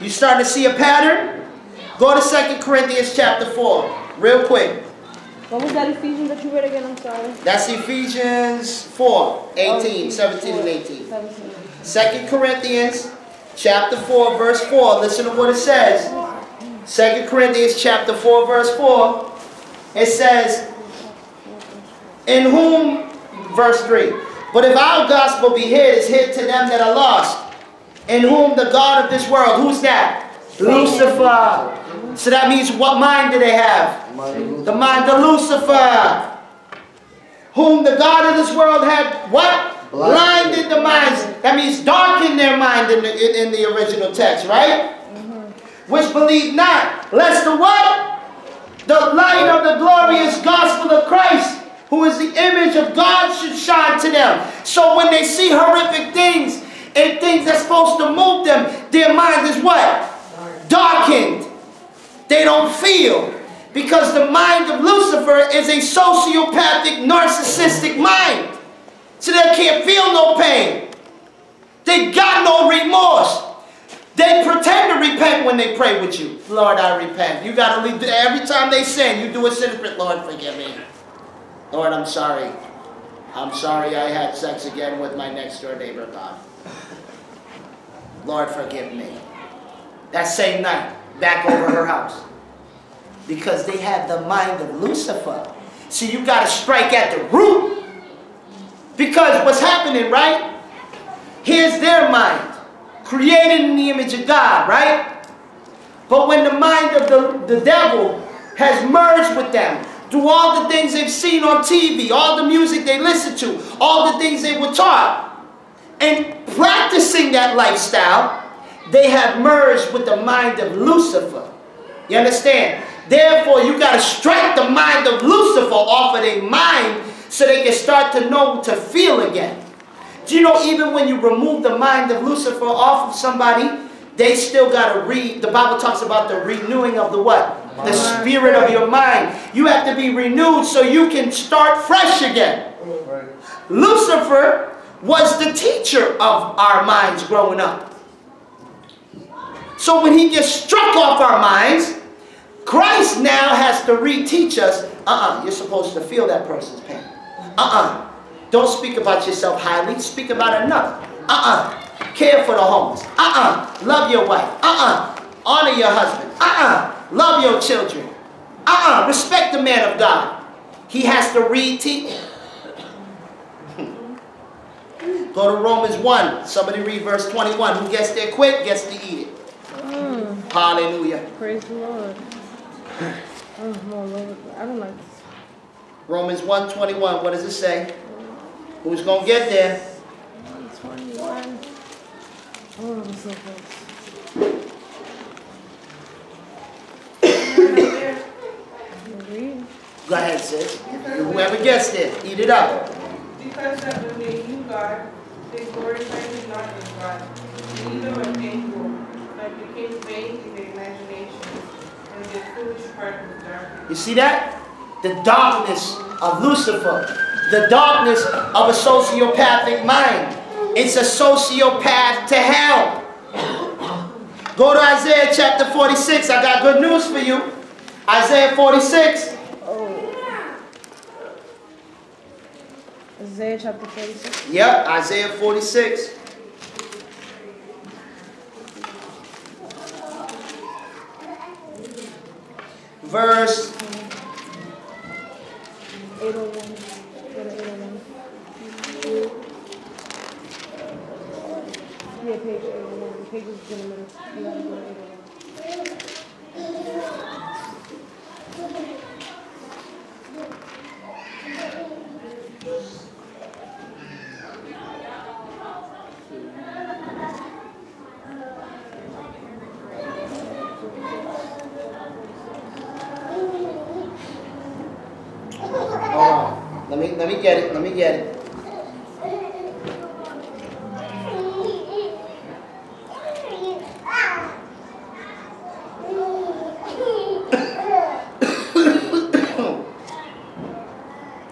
You starting to see a pattern? Go to 2 Corinthians chapter 4, real quick. What was that Ephesians that you read again? I'm sorry. That's Ephesians 4, 18, 17 and 18. 2 Corinthians chapter 4, verse 4. Listen to what it says. 2 Corinthians chapter 4, verse 4. It says, in whom, verse 3, but if our gospel be hid, it's hid to them that are lost, in whom the God of this world, who's that? Lucifer. So that means what mind do they have? The mind of Lucifer. Whom the God of this world had what? Blinded the minds. That means darkened their mind in the original text, right? Mm-hmm. Which believe not, lest the what? The light of the glorious gospel of Christ, who is the image of God, should shine to them. So when they see horrific things and things that's supposed to move them, their mind is what? Darkened. They don't feel, because the mind of Lucifer is a sociopathic, narcissistic mind. So they can't feel no pain. They got no remorse. They pretend to repent when they pray with you. Lord, I repent. You got to leave. Every time they sin, you do a sin. Lord, forgive me. Lord, I'm sorry. I'm sorry I had sex again with my next door neighbor, God. Lord, forgive me. That same night, back over her house, because they had the mind of Lucifer. See, you got to strike at the root, because what's happening, right? Here's their mind, created in the image of God, right? But when the mind of the devil has merged with them, through all the things they've seen on TV, all the music they listen to, all the things they were taught. And practicing that lifestyle, they have merged with the mind of Lucifer. You understand? Therefore, you got to strike the mind of Lucifer off of their mind so they can start to know to feel again. Do you know even when you remove the mind of Lucifer off of somebody, they still got to read. The Bible talks about the renewing of the what? The spirit of your mind. You have to be renewed so you can start fresh again. Lucifer was the teacher of our minds growing up. So when he gets struck off our minds, Christ now has to reteach us, you're supposed to feel that person's pain. Don't speak about yourself highly, speak about another. Care for the homeless. Love your wife. Honor your husband. Love your children. Respect the man of God. He has to reteach. Go to Romans 1. Somebody read verse 21. Who gets there quick gets to eat it. Hallelujah. Praise the Lord. I don't like this. Romans 1:21. What does it say? Who's going to get there? 1:21. Oh, I'm so close. Go ahead, sis. Whoever gets there, eat it up. Because that when they knew God, they glorified Him not as God, neither were thankful, but became vain in their imaginations, and their foolish heart was darkened. You see that? The darkness of Lucifer, the darkness of a sociopathic mind. It's a sociopath to hell. Go to Isaiah chapter 46. I got good news for you. Isaiah 46. Isaiah chapter 46? Yep, Isaiah 46. Verse 801. Yeah, page 801. Page is in the middle. Let me get it. Let me get it.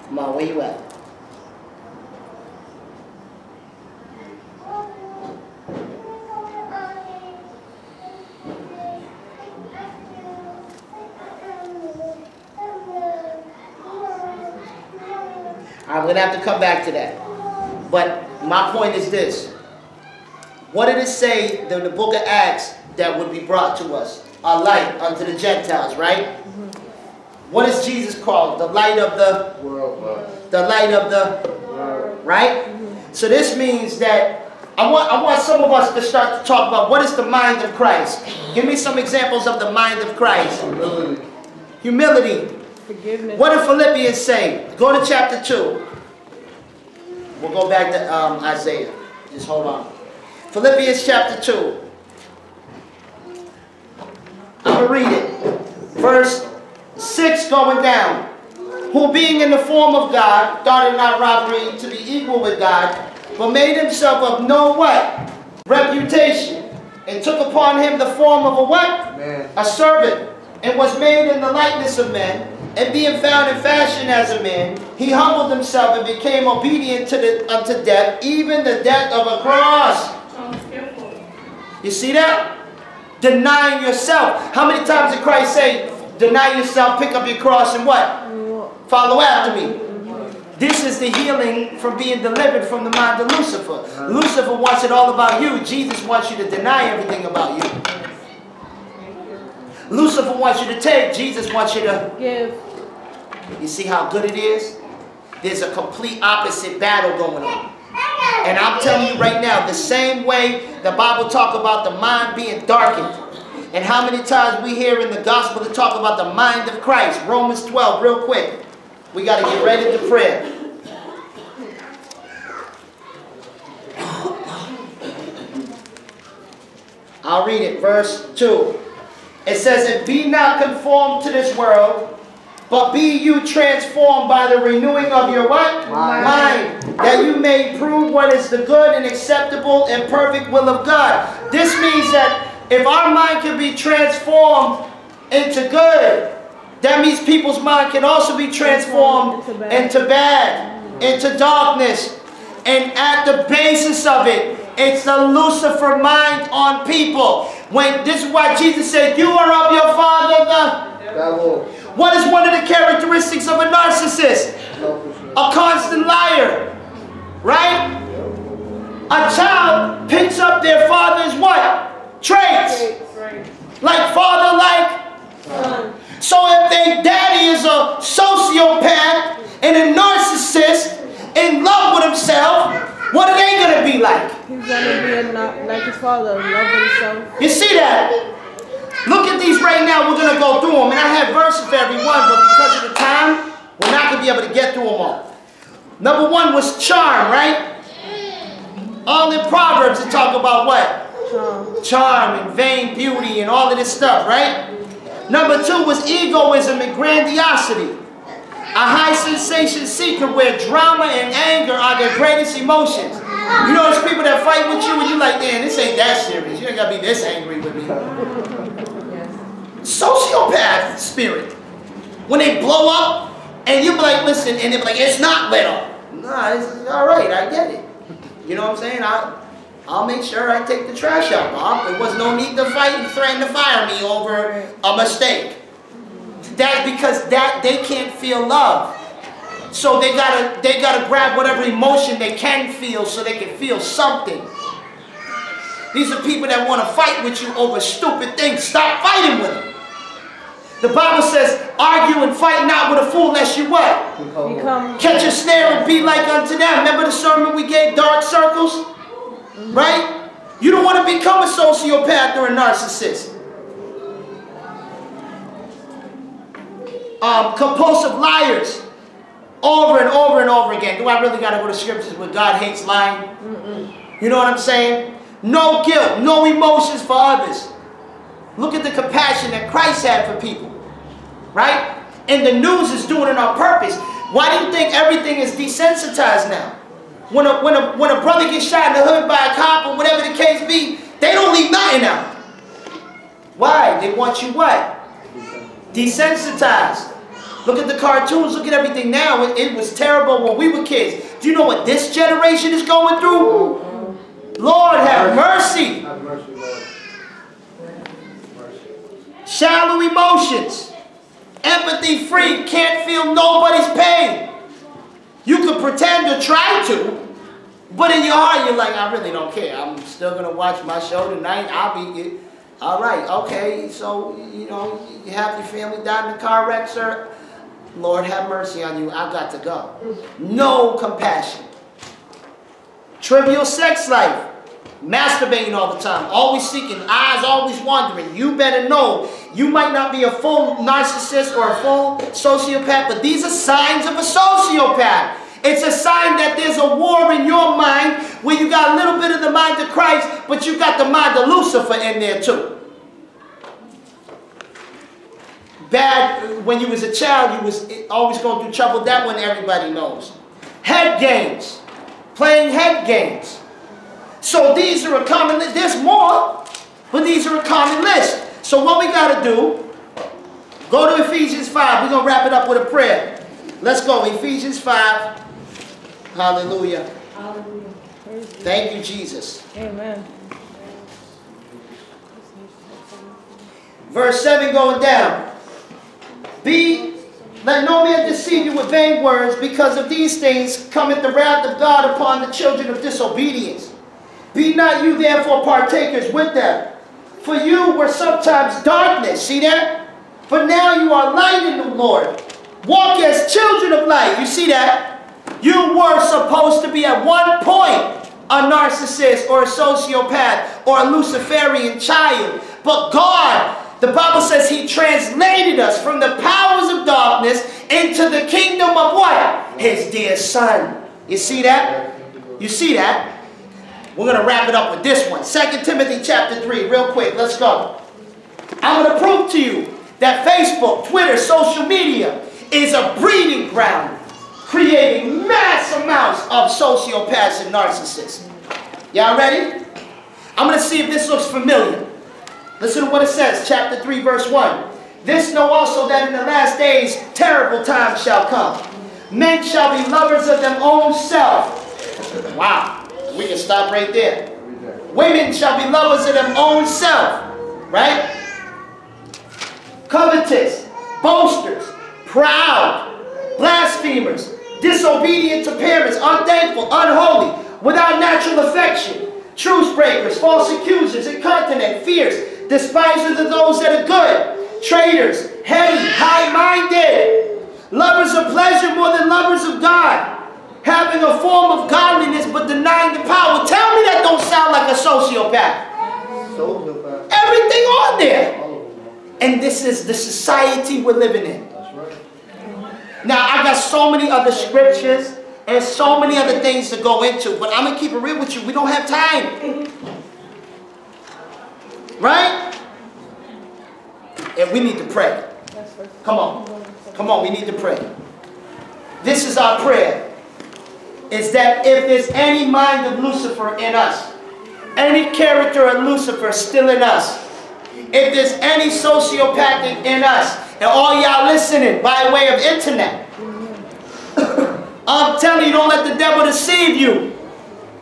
Come on, where you at? I'm going to have to come back to that. But my point is this. What did it say in the book of Acts that would be brought to us? A light unto the Gentiles, right? What is Jesus called? The light of the world. The light of the world. Right? So this means that I want some of us to start to talk about what is the mind of Christ. Give me some examples of the mind of Christ. Humility. Humility. Forgiveness. What did Philippians say? Go to chapter 2. We'll go back to Isaiah. Just hold on. Philippians chapter 2. I'm going to read it. Verse 6 going down. Who being in the form of God, thought it not robbery to be equal with God, but made himself of no what? Reputation. And took upon him the form of a what? Man. A servant. And was made in the likeness of men. And being found in fashion as a man, he humbled himself and became obedient unto death, even the death of a cross. You see that? Denying yourself. How many times did Christ say, deny yourself, pick up your cross, and what? Follow after me. This is the healing from being delivered from the mind of Lucifer. Lucifer wants it all about you. Jesus wants you to deny everything about you. Lucifer wants you to take. Jesus wants you to give. You see how good it is? There's a complete opposite battle going on. And I'm telling you right now, the same way the Bible talks about the mind being darkened, And how many times we hear in the gospel to talk about the mind of Christ. Romans 12, real quick. We got to get right into prayer. I'll read it, verse 2. It says, and be not conformed to this world, but be you transformed by the renewing of your what? Mind. That you may prove what is the good and acceptable and perfect will of God. This means that if our mind can be transformed into good, that means people's mind can also be transformed into bad, into darkness. And at the basis of it, it's the Lucifer mind on people. When this is why Jesus said, you are of your father, the devil. What is one of the characteristics of a narcissist? A constant liar, right? A child picks up their father's what? Traits. Like father, like son. So if their daddy is a sociopath and a narcissist in love with himself, what are they going to be like? He's going to be like his father, love himself. You see that? Look at these right now. We're going to go through them. And I have verses for every one, but because of the time, we're not going to be able to get through them all. Number one was charm, right? All in Proverbs it talk about what? Charm. Charm and vain beauty and all of this stuff, right? Number two was egoism and grandiosity. A high sensation seeker where drama and anger are their greatest emotions. You know those people that fight with you and you're like, man, this ain't that serious. You ain't got to be this angry with me. Yes. Sociopath spirit. When they blow up and you be like, listen, and they be like, it's not lit up. Nah, it's all right. I get it. You know what I'm saying? I'll make sure I take the trash out, Mom. There was no need to fight and threaten to fire me over a mistake. That's because that they can't feel love. So they gotta grab whatever emotion they can feel so they can feel something. These are people that want to fight with you over stupid things. Stop fighting with them. The Bible says, argue and fight not with a fool lest you what? Become. Catch a snare and be like unto them. Remember the sermon we gave, dark circles? Mm-hmm. Right? You don't want to become a sociopath or a narcissist. Compulsive liars over and over and over again. Do I really got to go to scriptures where God hates lying? Mm-mm. You know what I'm saying? No guilt, no emotions for others. Look at the compassion that Christ had for people. Right? And the news is doing it on purpose. Why do you think everything is desensitized now? When a brother gets shot in the hood by a cop or whatever the case be, they don't leave nothing out. Why? They want you what? Desensitized. Look at the cartoons. Look at everything now. It was terrible when we were kids. Do you know what this generation is going through? Lord, have mercy. Have mercy, Lord. Shallow emotions. Empathy free. Can't feel nobody's pain. You could pretend to try to, but in your heart, you're like, I really don't care. I'm still going to watch my show tonight. I'll be good. All right, okay, so, you know, you have your family died in a car wreck, sir. Lord, have mercy on you. I've got to go. No compassion. Trivial sex life. Masturbating all the time. Always seeking. Eyes always wandering. You better know. You might not be a full narcissist or a full sociopath, but these are signs of a sociopath. It's a sign that there's a war in your mind where you got a little bit of the mind of Christ, but you got the mind of Lucifer in there too. Bad, when you was a child, you was always going through trouble. That one everybody knows. Head games. Playing head games. So these are a common list. There's more, but these are a common list. So what we got to do, go to Ephesians 5. We're going to wrap it up with a prayer. Let's go. Ephesians 5. Hallelujah. Hallelujah. Thank you, Jesus. Amen. Verse 7 going down. Let no man deceive you with vain words, because of these things cometh the wrath of God upon the children of disobedience. Be not you therefore partakers with them. For you were sometimes darkness. See that? But now you are light in the Lord. Walk as children of light. You see that? You were supposed to be at one point a narcissist or a sociopath or a Luciferian child, But God, the Bible says He translated us from the powers of darkness into the kingdom of what? His dear Son. You see that? You see that? We're going to wrap it up with this one. 2 Timothy chapter 3, real quick. Let's go. I'm going to prove to you that Facebook, Twitter, social media is a breeding ground, creating mass amounts of sociopaths and narcissists. Y'all ready? I'm going to see if this looks familiar. Listen to what it says, chapter 3, verse 1. This know also that in the last days terrible times shall come. Men shall be lovers of their own self. Wow. We can stop right there. Women shall be lovers of their own self. Right? Covetous, boasters, proud, blasphemers, disobedient to parents, unthankful, unholy, without natural affection, truce breakers, false accusers, incontinent, fierce, despisers of those that are good, traitors, heady, high-minded, lovers of pleasure more than lovers of God, having a form of godliness but denying the power. Tell me that don't sound like a sociopath. Everything on there. And this is the society we're living in. Now, I got so many other scriptures and so many other things to go into, but I'm going to keep it real with you. We don't have time. Right? And we need to pray. Come on. Come on, we need to pray. This is our prayer. Is that if there's any mind of Lucifer in us, any character of Lucifer still in us, if there's any sociopathic in us, and all y'all listening by way of internet, I'm telling you, don't let the devil deceive you.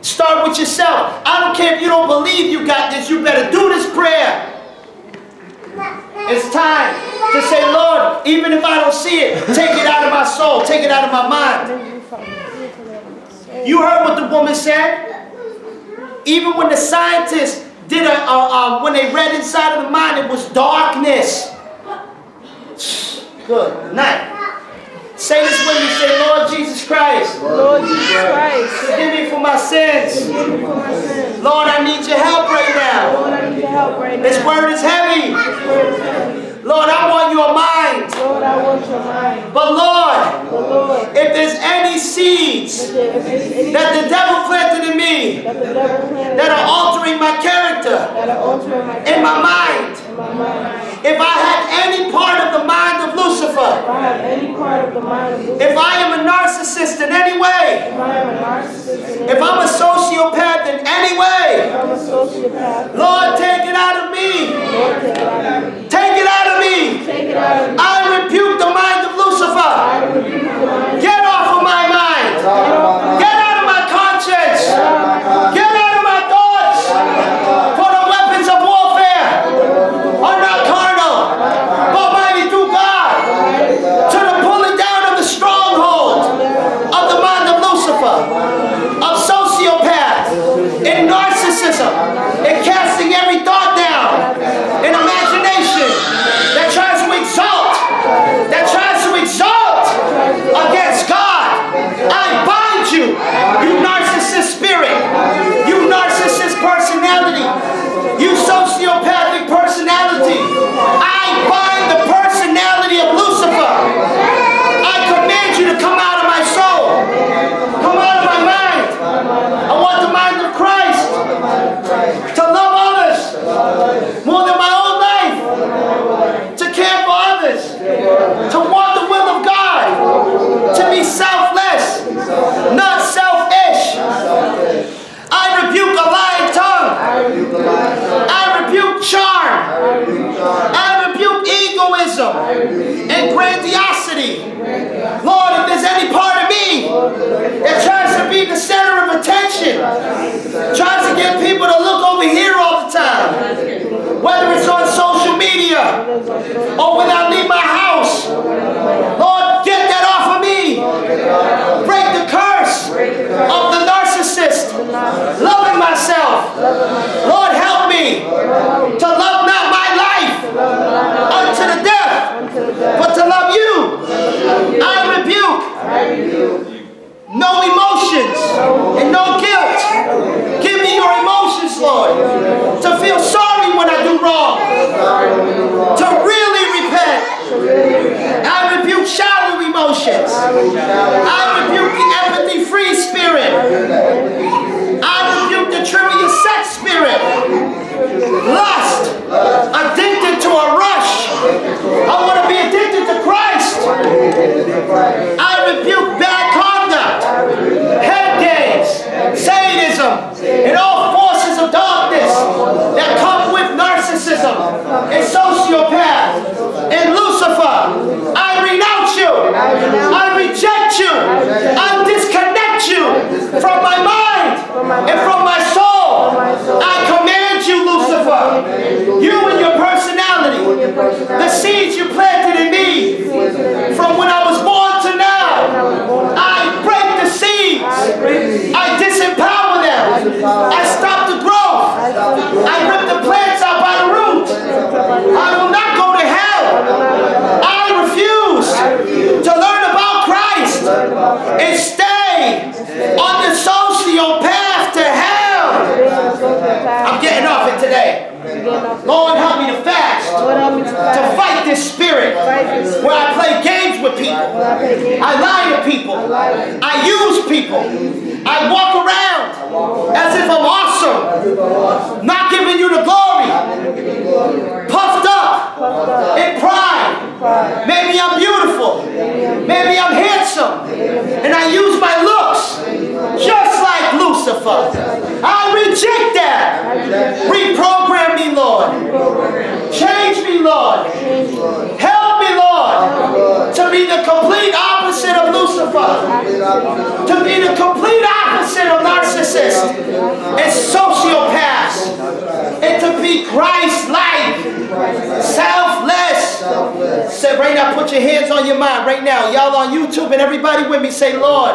Start with yourself. I don't care if you don't believe you got this, you better do this prayer. It's time to say, Lord, even if I don't see it, take it out of my soul, take it out of my mind. You heard what the woman said? Even when the scientists did when they read inside of the mind, it was darkness. Good night. Say this with me. Say, Lord Jesus Christ. Lord Jesus Christ. Forgive me for my sins. Lord, I need your help right now. Lord, I need your help right now. This word is heavy. Lord, I want your mind. Lord, I want your mind. But Lord, if there's any seeds that the devil planted in me that are altering my character in my mind, if I had any part of the mind of Lucifer, if I am a narcissist in any way, if I'm a sociopath in any way, Lord, take it out of me. Take it out of me. I rebuke the mind of Lucifer. Get off of my mind. Get out of my conscience. Get out of my thoughts. For the weapons of warfare are not carnal, but mighty through God to the pulling down of the stronghold of the mind of Lucifer, of sociopath, in narcissism, in casting every thought down, in imagination that tries to exalt, against God. I bind you, you narcissist spirit, you narcissist personality, you sociopathic personality. I bind the personality of Lucifer. I command you to come out of my soul, come out of my mind. I want the mind of Christ, to love others more than my own life, to care for others, to want the will of God, to be selfless, not selfish. I rebuke a lying tongue. I rebuke charm. I rebuke egoism and grandiosity. Lord, if there's any part of me that tries to be the center of attention, tries to get people to look over here all the time, whether it's on social media or when I leave my house, Lord, get that off of me. Break the curse of the narcissist. Loving myself. Lord, help me to love not my life unto the death, but to love you. I rebuke no emotions and no guilt. Give me your emotions, Lord, to feel sorry when I do wrong. I command you, Lucifer, you and your personality, the seeds you planted in me from when I was born to now, I break the seeds, I disempower them, I stop the growth, I rip the plants out by the root, I will not go to hell, I refuse to learn about Christ, and stay on the socio path to hell. I'm getting off it today. Lord, help me to fast, to fight this spirit where I play games with people, I lie to people, I use people, I walk around as if I'm awesome, not giving you the glory, puffed up in pride. Maybe I'm beautiful, maybe I'm handsome, and I use my looks just like Lucifer. I reject that. Reprogram me, Lord. Change me, Lord. Help me, Lord, to be the complete opposite of Lucifer, to be the complete opposite of narcissists and sociopaths, and to be Christ-like, selfless. Say right now, put your hands on your mind right now. Y'all on YouTube and everybody with me, say, Lord,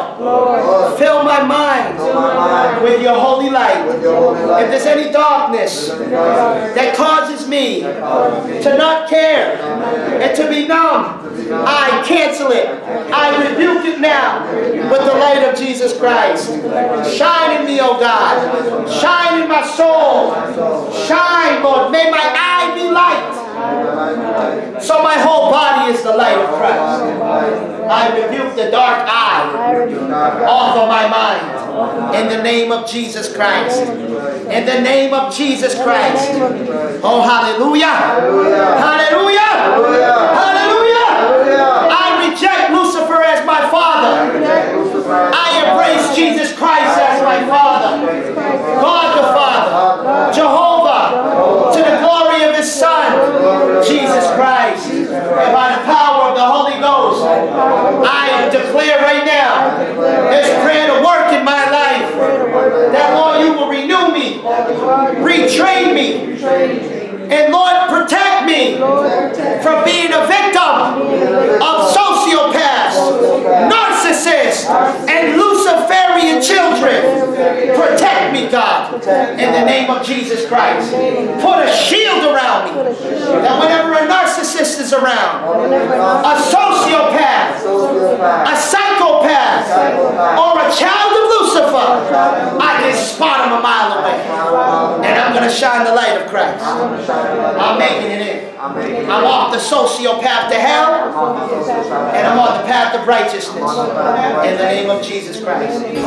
fill my mind with your holy light. If there's any darkness that causes me to not care and to be numb, I cancel it. I rebuke it now with the light of Jesus Christ. Shine in me, O God. Shine in my soul. Shine, Lord. May my eye be light, so my whole body is the light of Christ. I rebuke the dark eye off of my mind. In the name of Jesus Christ. In the name of Jesus Christ. Oh, hallelujah. Hallelujah. Hallelujah. I reject Lucifer as my father. I embrace Jesus Christ as my father. God the Father. Jehovah. To the glory of his Son, Jesus Christ. And by the power of the Holy Ghost, I declare right now this prayer to work in my life. That, Lord, you will renew me, retrain me, and, Lord, protect me from being a victim of sociopaths, narcissists, and Luciferian children. Protect me, God, in the name of Jesus Christ. Put a shield around me, that whenever a narcissist is around, a sociopath, a psychopath, or a child of Lucifer, I can spot him a mile away. And I'm going to shine the light of Christ. I'm making it in. I'm off the sociopath to hell, and I'm on the path of righteousness. In the name of Jesus Christ. Amen.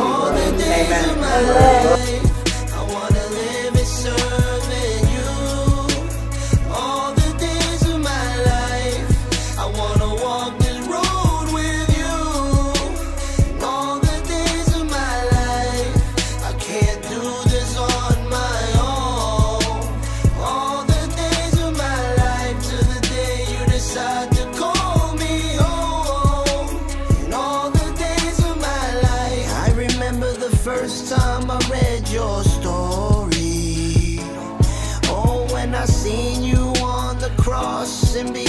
And be